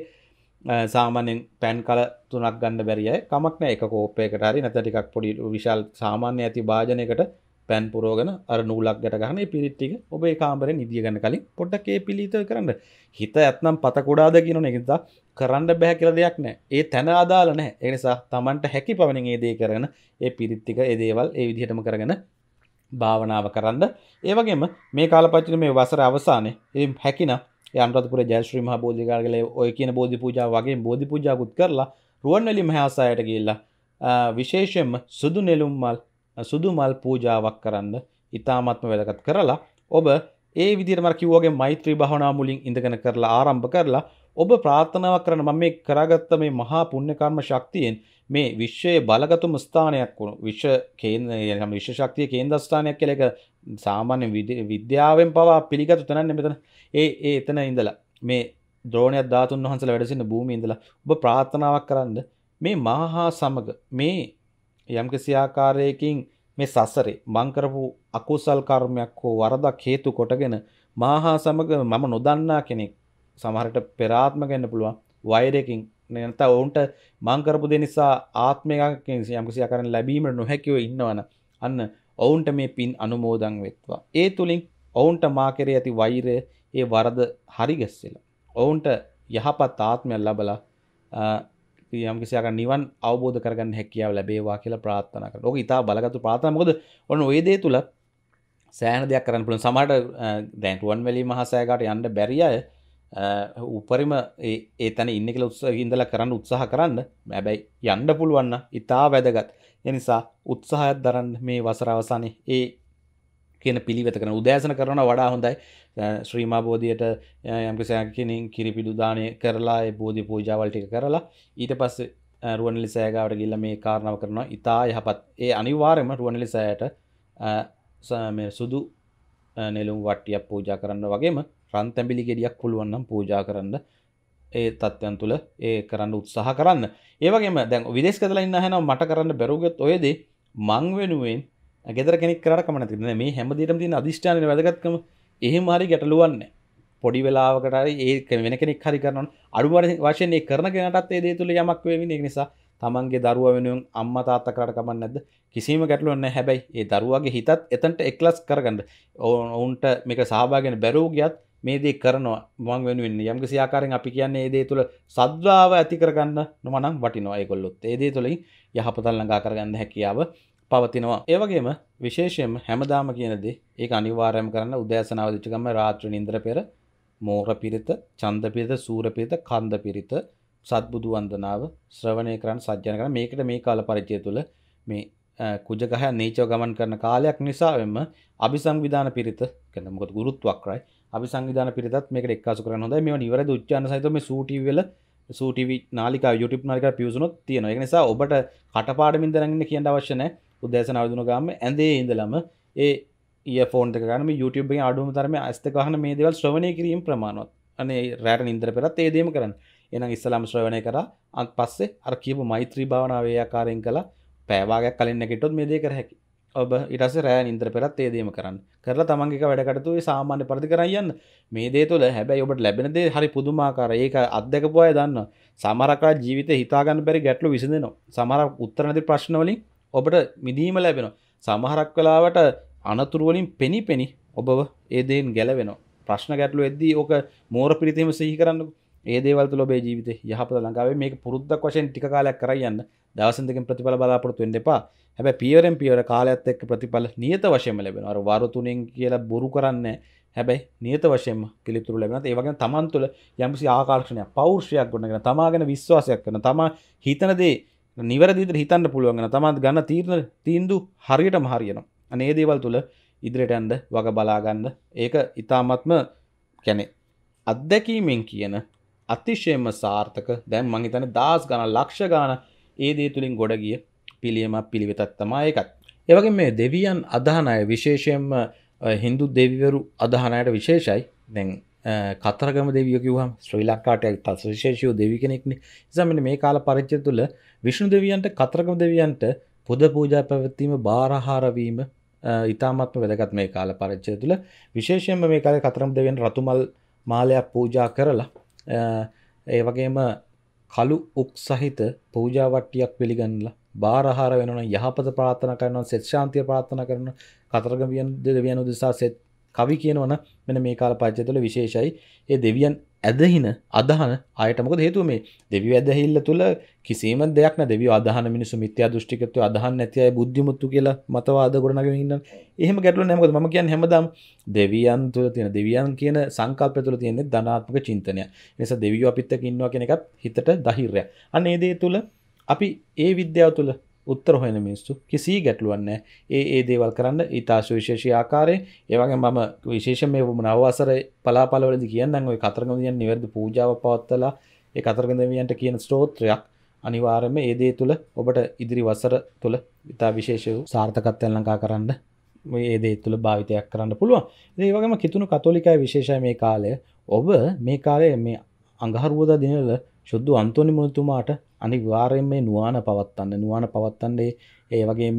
සාමාන්‍යයෙන් පෑන් කල තුනක් ගන්න බැරි අය කමක් නැහැ. එක කෝපයකට හරි නැත්නම් ටිකක් පොඩි විශාල සාමාන්‍ය ඇති භාජනයකට පෑන් පුරෝගෙන අර නූලක් ගැට ගන්න ඒ පිරිත් ටික ඔබේ කාමරෙන් ඉදිය ගන්න කලින් පොඩ්ඩක් ඒ පිළිවිත කරන්න. හිත ඇත්නම් පත කුඩාද කියනවනේ. ඒක නිසා කරන්න බෑ කියලා දෙයක් නැහැ. ඒ තන අදාළ නැහැ. ඒ නිසා Tamanට හැකි පමණින් ඒ දේ කරගෙන ඒ පිරිත් ටික ඒ දේවල් ඒ විදිහටම කරගෙන භාවනාව කරන්න. ඒ වගේම මේ කාලපච්චින මේ වසර අවසානයේ ඉතින් හැකිනම් ඒ අනුරාධපුරේ ජයශ්‍රී මහ බෝධි ගාල්ගලේ ඔය කියන බෝධි පූජාව වගේම බෝධි පූජාකුත් කරලා රුවන්වැලි මහාසායට ගිහිල්ලා විශේෂයෙන්ම සුදු නෙළුම් මල් සුදු මල් පූජාවක් කරන්න ඉතාමත්ම වැදගත් කරලා ඔබ ඒ විදිහටම කිව්වාගේ මෛත්‍රී භාවනා මුලින් ඉඳගෙන කරලා ආරම්භ කරලා ඔබ ප්‍රාර්ථනාවක් කරන මම මේ කරාගත්ත මේ මහා පුණ්‍ය කර්ම ශක්තියෙන් මේ විශ්වයේ බලගතුම ස්ථානයක් වුණු විශ්ව ශක්තිය කේන්ද්‍රස්ථානයක් කියලා එක සාමාන්‍ය විද්‍යාවෙන් පවා පිළිගත් තැනන්නේ මෙතන. ඒ එතන ඉඳලා මේ ද්‍රෝණියක් ධාතුන් වහන්සේලා වැඩ සිටින භූමියේ ඉඳලා ඔබ ප්‍රාර්ථනාවක් කරන්න මේ මහා සමග මේ යම්කිසි ආකාරයකින් මේ සසරේ මං කරපු අකුසල් කර්මයක් හෝ වරදක් හේතු කොටගෙන මාහා සමග මම නොදන්නා කෙනෙක් සමහරට පෙර ආත්මක වෙන්න පුළුවන් වෛරයෙන් නැත්නම් ඔවුන්ට මං කරපු දේ නිසා ආත්මයක් යම්කිසි ආකාරයෙන් ලැබීමට නොහැකිව ඉන්නවනම් අන්න ඔවුන්ට මේ පින් අනුමෝදන් වෙත්වා. ඒ තුලින් ඔවුන්ට මා කෙරේ ඇති වෛරය ඒ වරද හරි ගැස්සෙලා ඔවුන්ට යහපත් ආත්මයක් ලැබලා යම්කිසි ආකාරයෙන් නිවන් අවබෝධ කරගන්න හැකියාව ලැබේවා කියලා ප්‍රාර්ථනා කරනවා. ඕක ඊටා බලගත්තු ප්‍රාර්ථනා. මොකද ඔන්න ඔය දේ තුල සෑහෙන දෙයක් කරන්න පුළුවන්. සමහරට දැන් රුවන්වැලි මහසෑයකට යන්න බැරි අය උපරිම ඒ තැන ඉන්නේ කියලා ඉඳලා කරන්න උත්සාහ කරන්න. හැබැයි යන්න පුළුවන් නම් ඊටා වැදගත්. ඒ නිසා උත්සාහයක් දරන්න මේ වසර අවසානයේ ඒ කියන පිළිවෙත කරන උදෑසන කරනවා වඩා හොඳයි. ශ්‍රී මහා බෝධියට යම්කිසි කෙනෙක් කිරිපිඩු දාණය කරලා ඒ බෝධි පූජාවල් ටික කරලා ඊට පස්සේ රුවන්වැලි සෑයගාවට ගිහිල්ලා මේ කාරණාව කරනවා. ඉතා යහපත්. ඒ අනිවාර්යයෙන්ම රුවන්වැලි සෑයට මේ සුදු නෙළුම් වට්ටියක් පූජා කරන්න වගේම රන් තැඹිලි ගෙඩියක් පුළුවන් නම් පූජා කරන්න ඒ තත්ත්වයන් තුල ඒ කරන්න උත්සාහ කරන්න. ඒ වගේම දැන් විදේශගතලා ඉන්න අහනවා මට කරන්න බැරුවොත් ඔය දේ මං වෙනුවෙන් ගෙදර කෙනෙක් කරාට කමක් නැති. නෑ මේ හැමදේටම තියෙන අදිෂ්ඨානයේ වැදගත්කම එහෙම හරි ගැටලුවන්නේ. පොඩි වෙලාවකට හරි ඒ වෙන කෙනෙක් හරි කරනවා. අඩු වශයෙන් ඒ කරන කෙනාටත් ඒ දේ තුල යමක් වෙමින් ඒක නිසා තමන්ගේ දරුවා වෙනුවෙන් අම්මා තාත්තා කරාට කමක් නැද්ද? කිසිම ගැටලුවක් නැහැ. හැබැයි ඒ දරුවාගේ හිතත් එතනට එක්ලස් කරගන්න. ඔවුන්ට මේක සහභාගීන බැරෝ ගියත් මේ දේ කරනවා මම වෙනුවෙන් යම් කිසි ආකාරයෙන් අපි කියන්නේ මේ දේ තුල සද්භාව ඇති කරගන්න නම නම් වටිනවා ඒගොල්ලොත්. ඒ දේ තුලින් යහපත ළඟා කරගන්න හැකියාව පවතිනවා. ඒ වගේම විශේෂයෙන්ම හැමදාම කියන දේ ඒක අනිවාර්යයෙන්ම කරන්න. උදෑසන අවදිච්ච ගම රාත්‍රී නින්දර පෙර මෝර පිරිත, ඡන්ද පිරිත, සූර පිරිත, කන්ද පිරිත සත්බුදු වන්දනාව ශ්‍රවණය කරන් සජ්ජන කරන මේකට මේ කාල පරිච්ඡේදය තුළ මේ කුජ ගහ නීචව ගමන් කරන කාලයක් නිසාවෙම අභිසංවිධාන පිරිත කියන්නේ මොකද ගුරුත්වක්‍රයි අභිසංවිධාන පිරිතත් මේකට එක්කාසු කරන්න හොඳයි. මේවා නිවැරදි උච්චාරණ සහිතව මේ Zoo TV වල Zoo TV නාලිකාව YouTube නාලිකාව පියුසුනොත් තියෙනවා. ඒක නිසා ඔබට කටපාඩමින් දැනගෙන ඉන්න කියන්න අවශ්‍ය නැහැ. උදෑසන අවදිනු ගාම ඇඳේ ඉඳලම ඒ ඉයර්ෆෝන් එක ගන්න මේ YouTube එකෙන් අඩුවම තරමේ අස්ත ගන්න මේ දේවල් ශ්‍රවණය කිරීම ප්‍රමාණවත්. අනේ රැට නින්දර පෙරත් ඒ දේම කරන්න. එනම් ඉස්ලාම් ශ්‍රවණය කරා අත් පස්සේ අර කියපු මෛත්‍රී භාවනාව ඒ ආකාරයෙන් කළා. පැය භාගයක් කලින් නැගිට්ටොත් මේ දේ කර හැකියි. ඔබ ඊට පස්සේ රැය නින්දර පෙරත් ඒ දේම කරන්න. කරලා තමන්ගේ එක වැඩ කටයුතු ඒ සාමාන්‍ය පරිදි කරන් යන්න. මේ දේ තුළ හැබැයි ඔබට ලැබෙන දේ හරි පුදුමාකාරයි. ඒක අත්දකපු අය දන්නවා. සමහරක් අය ජීවිතේ හිතා ගන්න බැරි ගැටලු විසඳෙනවා. සමහරක් උත්තර නැති ප්‍රශ්න වලින් ඔබට මිදීම ලැබෙනවා. සමහරක් වෙලාවට අනතුරු වලින් පෙනිපෙනි ඔබව ඒ දේෙන් ගැලවෙනවා. ප්‍රශ්න ගැටලු එද්දී ඕක මෝර පිරිතෙම සිහි කරන්නකෝ. ඒ දේවල් තුළ ඔබේ ජීවිතේ යහපත ළඟාවේ. මේක පුරුද්දක් වශයෙන් ටික කාලයක් කරන් යන්න. දවසින් දෙකකින් ප්‍රතිඵල බලාපොරොත්තු වෙන්න එපා. හැබැයි පියවරෙන් පියවර කාලයත් එක්ක ප්‍රතිඵල නියත වශයෙන්ම ලැබෙනවා. අර වරු තුනෙන් කියලා බොරු කරන්නේ නැහැ. හැබැයි නියත වශයෙන්ම පිළිතුරු ලැබෙනත් ඒ වගේම Taman තුළ යම්කිසි ආකර්ෂණයක්, පෞරුෂයක් ගොඩනගෙන තමාගෙන විශ්වාසයක් කරන, තමා හිතන දේ නිවැරදි විදිහට හිතන්න පුළුවන් වෙන, තමා ගන්න තීරණ තීන්දුව හරියටම හරියනවා. අනේ මේ දේවල් තුළ ඉදිරියට යන්න වග බලා ගන්න. ඒක ඊටාත්ම කියන්නේ අත්දැකීමෙන් කියන අතිශයම සාර්ථක දැන් මං හිතන්නේ දාස් ගණන් ලක්ෂ ගණන් ඒ දේ තුලින් ගොඩ ගිය පිළියමක් පිළිවෙතක් තමයි ඒකත්. ඒ වගේම මේ දෙවියන් අදහන අය විශේෂයෙන්ම Hindu දෙවිවරු අදහන අයට විශේෂයි. දැන් කතරගම දෙවියෝ කිව්වම ශ්‍රී ලංකාවට තත් විශේෂිය දෙවි කෙනෙක්නේ. ඉතින් මෙන්න මේ කාල පරිච්ඡේදය තුල විෂ්ණු දෙවියන්ට කතරගම දෙවියන්ට පොද පූජා පැවැත්වීම බාරහාර වීම ඊටාත්ම වැදගත් මේ කාල පරිච්ඡේදය තුල. විශේෂයෙන්ම මේ කාලේ කතරගම දෙවියන් රතුමල් මාලයක් පූජා කරලා ඒ වගේම කළු උක් සහිත පූජා වට්ටියක් පිළිගන්නලා බාරහාර වෙනවා. යහපත ප්‍රාර්ථනා කරනවා, සෙත් ශාන්තිය ප්‍රාර්ථනා කරනවා. කතරගම දෙවියන් උදෙසා සෙත් කවි කියනවනම් මෙන්න මේ කාල පරිච්ඡේදවල විශේෂයි. ඒ දෙවියන් ඇදහින අදහන ආයත මොකද හේතුව මේ දෙවියෝ ඇදහිල්ල තුල කිසිම දෙයක් නැ දෙවියෝ අදහන මිනිසු මිත්‍යා දෘෂ්ටිකත්වය අදහන් නැති අය බුද්ධිමත්තු කියලා මතවාද ගොඩනගගෙන ඉන්නවා. එහෙම ගැටලුවක් නැහැ. මොකද මම කියන්නේ හැමදාම දෙවියන් තුල තියෙන දෙවියන් කියන සංකල්පය තුල තියෙන ධනාත්මක චින්තනය. ඒ නිසා දෙවියෝ අපිත් එක්ක ඉන්නවා කියන එකත් හිතට ධෛර්යයක්. අන්න ඒ දේ තුල අපි ඒ විද්‍යාව තුල උත්තර හොයන මිනිස්සු කිසි ගැටලුවක් නැහැ. ඒ දේවල් කරන්න ඊතාසු විශේෂී ආකාරයෙන් ඒ වගේම මම විශේෂයෙන් මේ නව වසරේ පලාපලවලදී කියන්නම් ওই කතරගම දෙවියන් නිවැරදි පූජාව පවත්වලා ඒ කතරගම දෙවියන්ට කියන ස්තෝත්‍රයක් අනිවාර්යයෙන්ම ඒ දේ තුල ඔබට ඉදිරි වසර තුල ඊතා විශේෂ සාර්ථකත්වයෙන් ලංකා කරන්න මේ දේ තුල භාවිතයක් කරන්න පුළුවන්. ඒ වගේම කිතුණු කතෝලිකය විශේෂයි මේ කාලය. ඔබ මේ කාලේ මේ අඟහරුවාදා දිනවල සුද්ධ අන්තෝනි මුනිතුමාට අනිවාර්යෙන් මේ නුවාන පවත්තන්න ඒ වගේම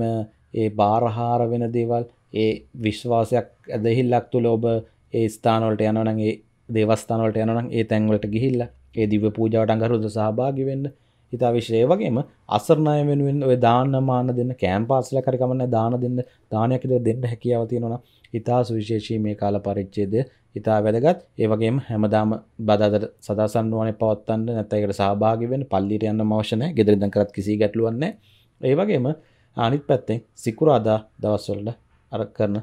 ඒ බාරහාර වෙන දේවල් ඒ විශ්වාසයක් ඇදහිල්ලක් තුල ඔබ ඒ ස්ථානවලට යනවා නම් ඒ දේවස්ථානවලට යනවා නම් ඒ තැන්වලට ගිහිල්ලා ඒ දිව්‍ය පූජාවට අඟහරුද සහභාගී වෙන්න හිතා විශ්ේ. ඒ වගේම අසරණ අය වෙනුවෙන් ඔය දාන මාන දෙන්න කැම්පස් වල කරි ගමන දාන දෙන්න දානයක් ඉදලා දෙන්න හැකියාව තියෙනවා නම් හිතා සුවිශේෂී මේ කාල පරිච්ඡේදය ඉතා වැදගත්. ඒ වගේම හැමදාම බදාදට සදා සම්මානේ පවත්වන්න නැත්නම් ඒකට සහභාගී වෙන්න පල්ලියට යන්නම අවශ්‍ය නැහැ. ගෙදර ඉඳන් කරත් කිසි ගැටලුවක් නැහැ. ඒ වගේම අනිත් පැත්තෙන් සිකුරාදා දවස්වල අර කරන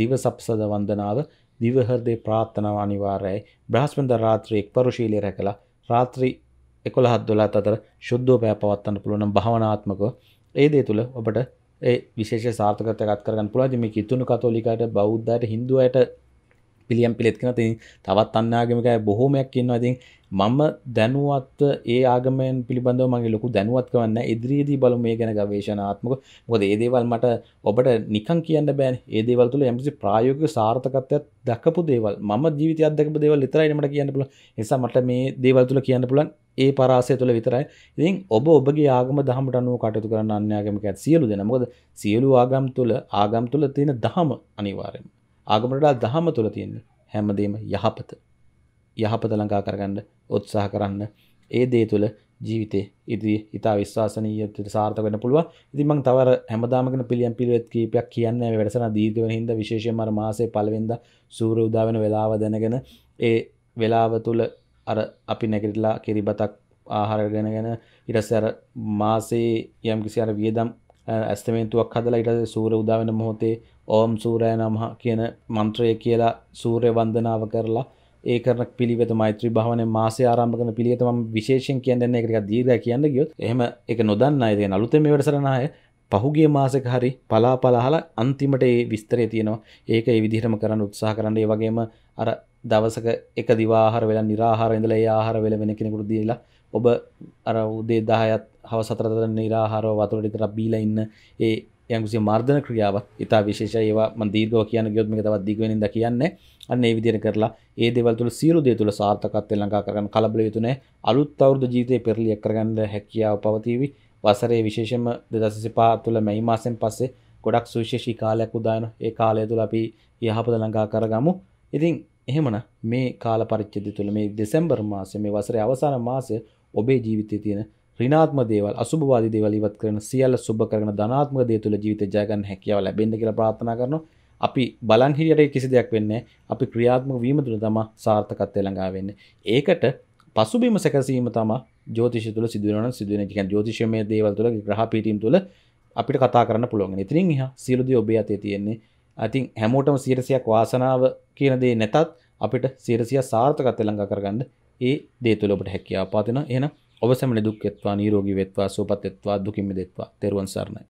දිව සප්සද වන්දනාව, දිව හෘදේ ප්‍රාර්ථනාව අනිවාර්යයි. බ්‍රහස්පතින්දා රාත්‍රියේ එක්පරුශීලිය රැකලා රාත්‍රී 11-12 අතර සුද්ධෝපය පවත්වන්න පුළුවන් නම් භවනාත්මකව ඒ දේ තුල ඔබට ඒ විශේෂ සාර්ථකත්වයක් අත්කර ගන්න පුළුවන්. ඉතින් මේ කිතුණු කතෝලිකයට, බෞද්ධයට, හින්දුයට පිළියම් පිළිත් කරන. ඉතින් තවත් අන් ආගමික අය බොහෝමයක් ඉන්නවා. ඉතින් මම දැනුවත් ඒ ආගමෙන් පිළිබඳව මගේ ලොකු දැනුවත්කමක් නැහැ. ඉදිරියේදී බලමු මේ ගැන ගවේෂණාත්මක. මොකද මේ දේවල් මට ඔබට නිකන් කියන්න බෑනේ. මේ දේවල් තුල යම්කිසි ප්‍රායෝගික සාර්ථකත්වයක් දක්වපු දේවල්, මම ජීවිතය අත්දකපු දේවල් විතරයි මට කියන්න පුළුවන්. ඒ නිසා මට මේ දේවල් තුල කියන්න පුළුවන් ඒ පරාසය තුළ විතරයි. ඉතින් ඔබ ඔබගේ ආගම දහමට අනුව කටයුතු කරන අන්‍ය ආගමිකයන් සියලු දෙනා. මොකද සියලු ආගම් තුළ තියෙන දහම අනිවාර්යයෙන්ම ආගමට වඩා දහම තුළ තියෙන හැමදේම යහපත ළඟා කරගන්න උත්සාහ කරන්න. ඒ දේ තුළ ජීවිතේ ඉතා විශ්වාසනීයත්වයට සාර්ථක වෙන්න පුළුවන්. ඉතින් මම තව හැමදාම කරන පිළියම් පිළිවෙත් කීපයක් කියන්නේ මේ වැඩසටහන දීර්ඝ වෙන හින්දා, විශේෂයෙන්ම අර මාසයේ පළවෙනිදා සූර්ය උදා වෙන වෙලාව දැනගෙන ඒ වෙලාව තුළ අර අපි නැගිටලා කිරිබතක් ආහාර ගන්නගෙන ඊට පස්සේ අර මාසේ යම්කිසි අර වියදම් ඇස්තමේන්තුවක් හදලා ඊට පස්සේ සූර්ය උදා වෙන මොහොතේ ඕම් සූර්යාය නමහ කියන මන්ත්‍රය කියලා සූර්ය වන්දනාව කරලා ඒ කරන පිළිවෙත මෛත්‍රී භාවනාවේ මාසේ ආරම්භ කරන පිළිවෙත මම විශේෂයෙන් කියන්නේ නැහැ. ඒක ටිකක් දීර්ඝයි කියන්න ගියොත්. එහෙම ඒක නොදන්න අය දැන් අලුතෙන් මේ වැඩසටහන ආයේ පහුගිය මාසෙක හරි පලාපල අහලා අන්තිමට ඒ විස්තරය තියෙනවා. ඒක ඒ විදිහටම කරන්න උත්සාහ කරන්න. ඒ වගේම අර දවසක එක දිවා ආහාර වෙලා निराහාර ඉඳලා ඒ ආහාර වෙල වෙන කෙනෙකුට දීලා ඔබ අර උදේ 10ත් හවස 4ට निराහාරව වතුර විතරක් බීලා ඉන්න ඒ යම්කිසි මර්ධන ක්‍රියාවක් ඉතා විශේෂයි. ඒවා මම දීර්ඝව කියන ගියොත් මේක තවත් දිග වෙනින්ද කියන්නේ. අන්න මේ විදිහට කරලා ඒ දේවල් තුල සියලු දේ තුල සාර්ථකත්වය ළඟා කරගන්න කලබල වෙතු නැහැ. අලුත් අවුරුදු ජීවිතේ පෙරලියක් කරගන්න හැකියාව පවතිවි. වසරේ විශේෂම 2025 තුල මැයි මාසෙන් පස්සේ ගොඩක් සුවිශේෂී කාලයක් උදා වෙනවා. ඒ කාලය තුල අපි යහපත ළඟා කරගමු. ඉතින් එහෙමනම් මේ කාල පරිච්ඡේදය තුළ මේ දෙසැම්බර් මාසයේ මේ වසරේ අවසාන මාසයේ ඔබේ ජීවිතයේ තියෙන ඍණාත්මක දේවල් අසුභවාදී දේවල් ඉවත් කරන සියල්ල සුබ කරන ධනාත්මක දේ තුළ ජීවිතය ජය ගන්න හැකියාව ලැබෙන්න කියලා ප්‍රාර්ථනා කරනවා. අපි බලන් හිටියට කිසි දෙයක් වෙන්නේ නැහැ. අපි ක්‍රියාත්මක වීම තුළ තමයි සාර්ථකත්වය ළඟා වෙන්නේ. ඒකට පසුබිම සැකසීම තමයි ජ්‍යොතිෂය තුළ සිදුවෙන කියන්නේ ජ්‍යොතිෂමය දේවල් තුළ ග්‍රහ පීඨීම් තුළ අපිට කතා කරන්න පුළුවන්. ඉතින් එහා සියලු දේ ඔබේ අතේ තියෙන්නේ. ඉතින් හැමෝටම 100%ක් වාසනාව කියන දේ නැතත් අපිට 100% සාර්ථකත්වය ළඟා කරගන්න ඒ දේ තුළ ඔබට හැකියාව පාදිනවා. එහෙනම් ඔබ සැමනේ දුක් වෙත්වා, නිරෝගී වෙත්වා, සුවපත් වෙත්වා, දුකින් මිදෙත්වා. තෙරුවන් සරණයි.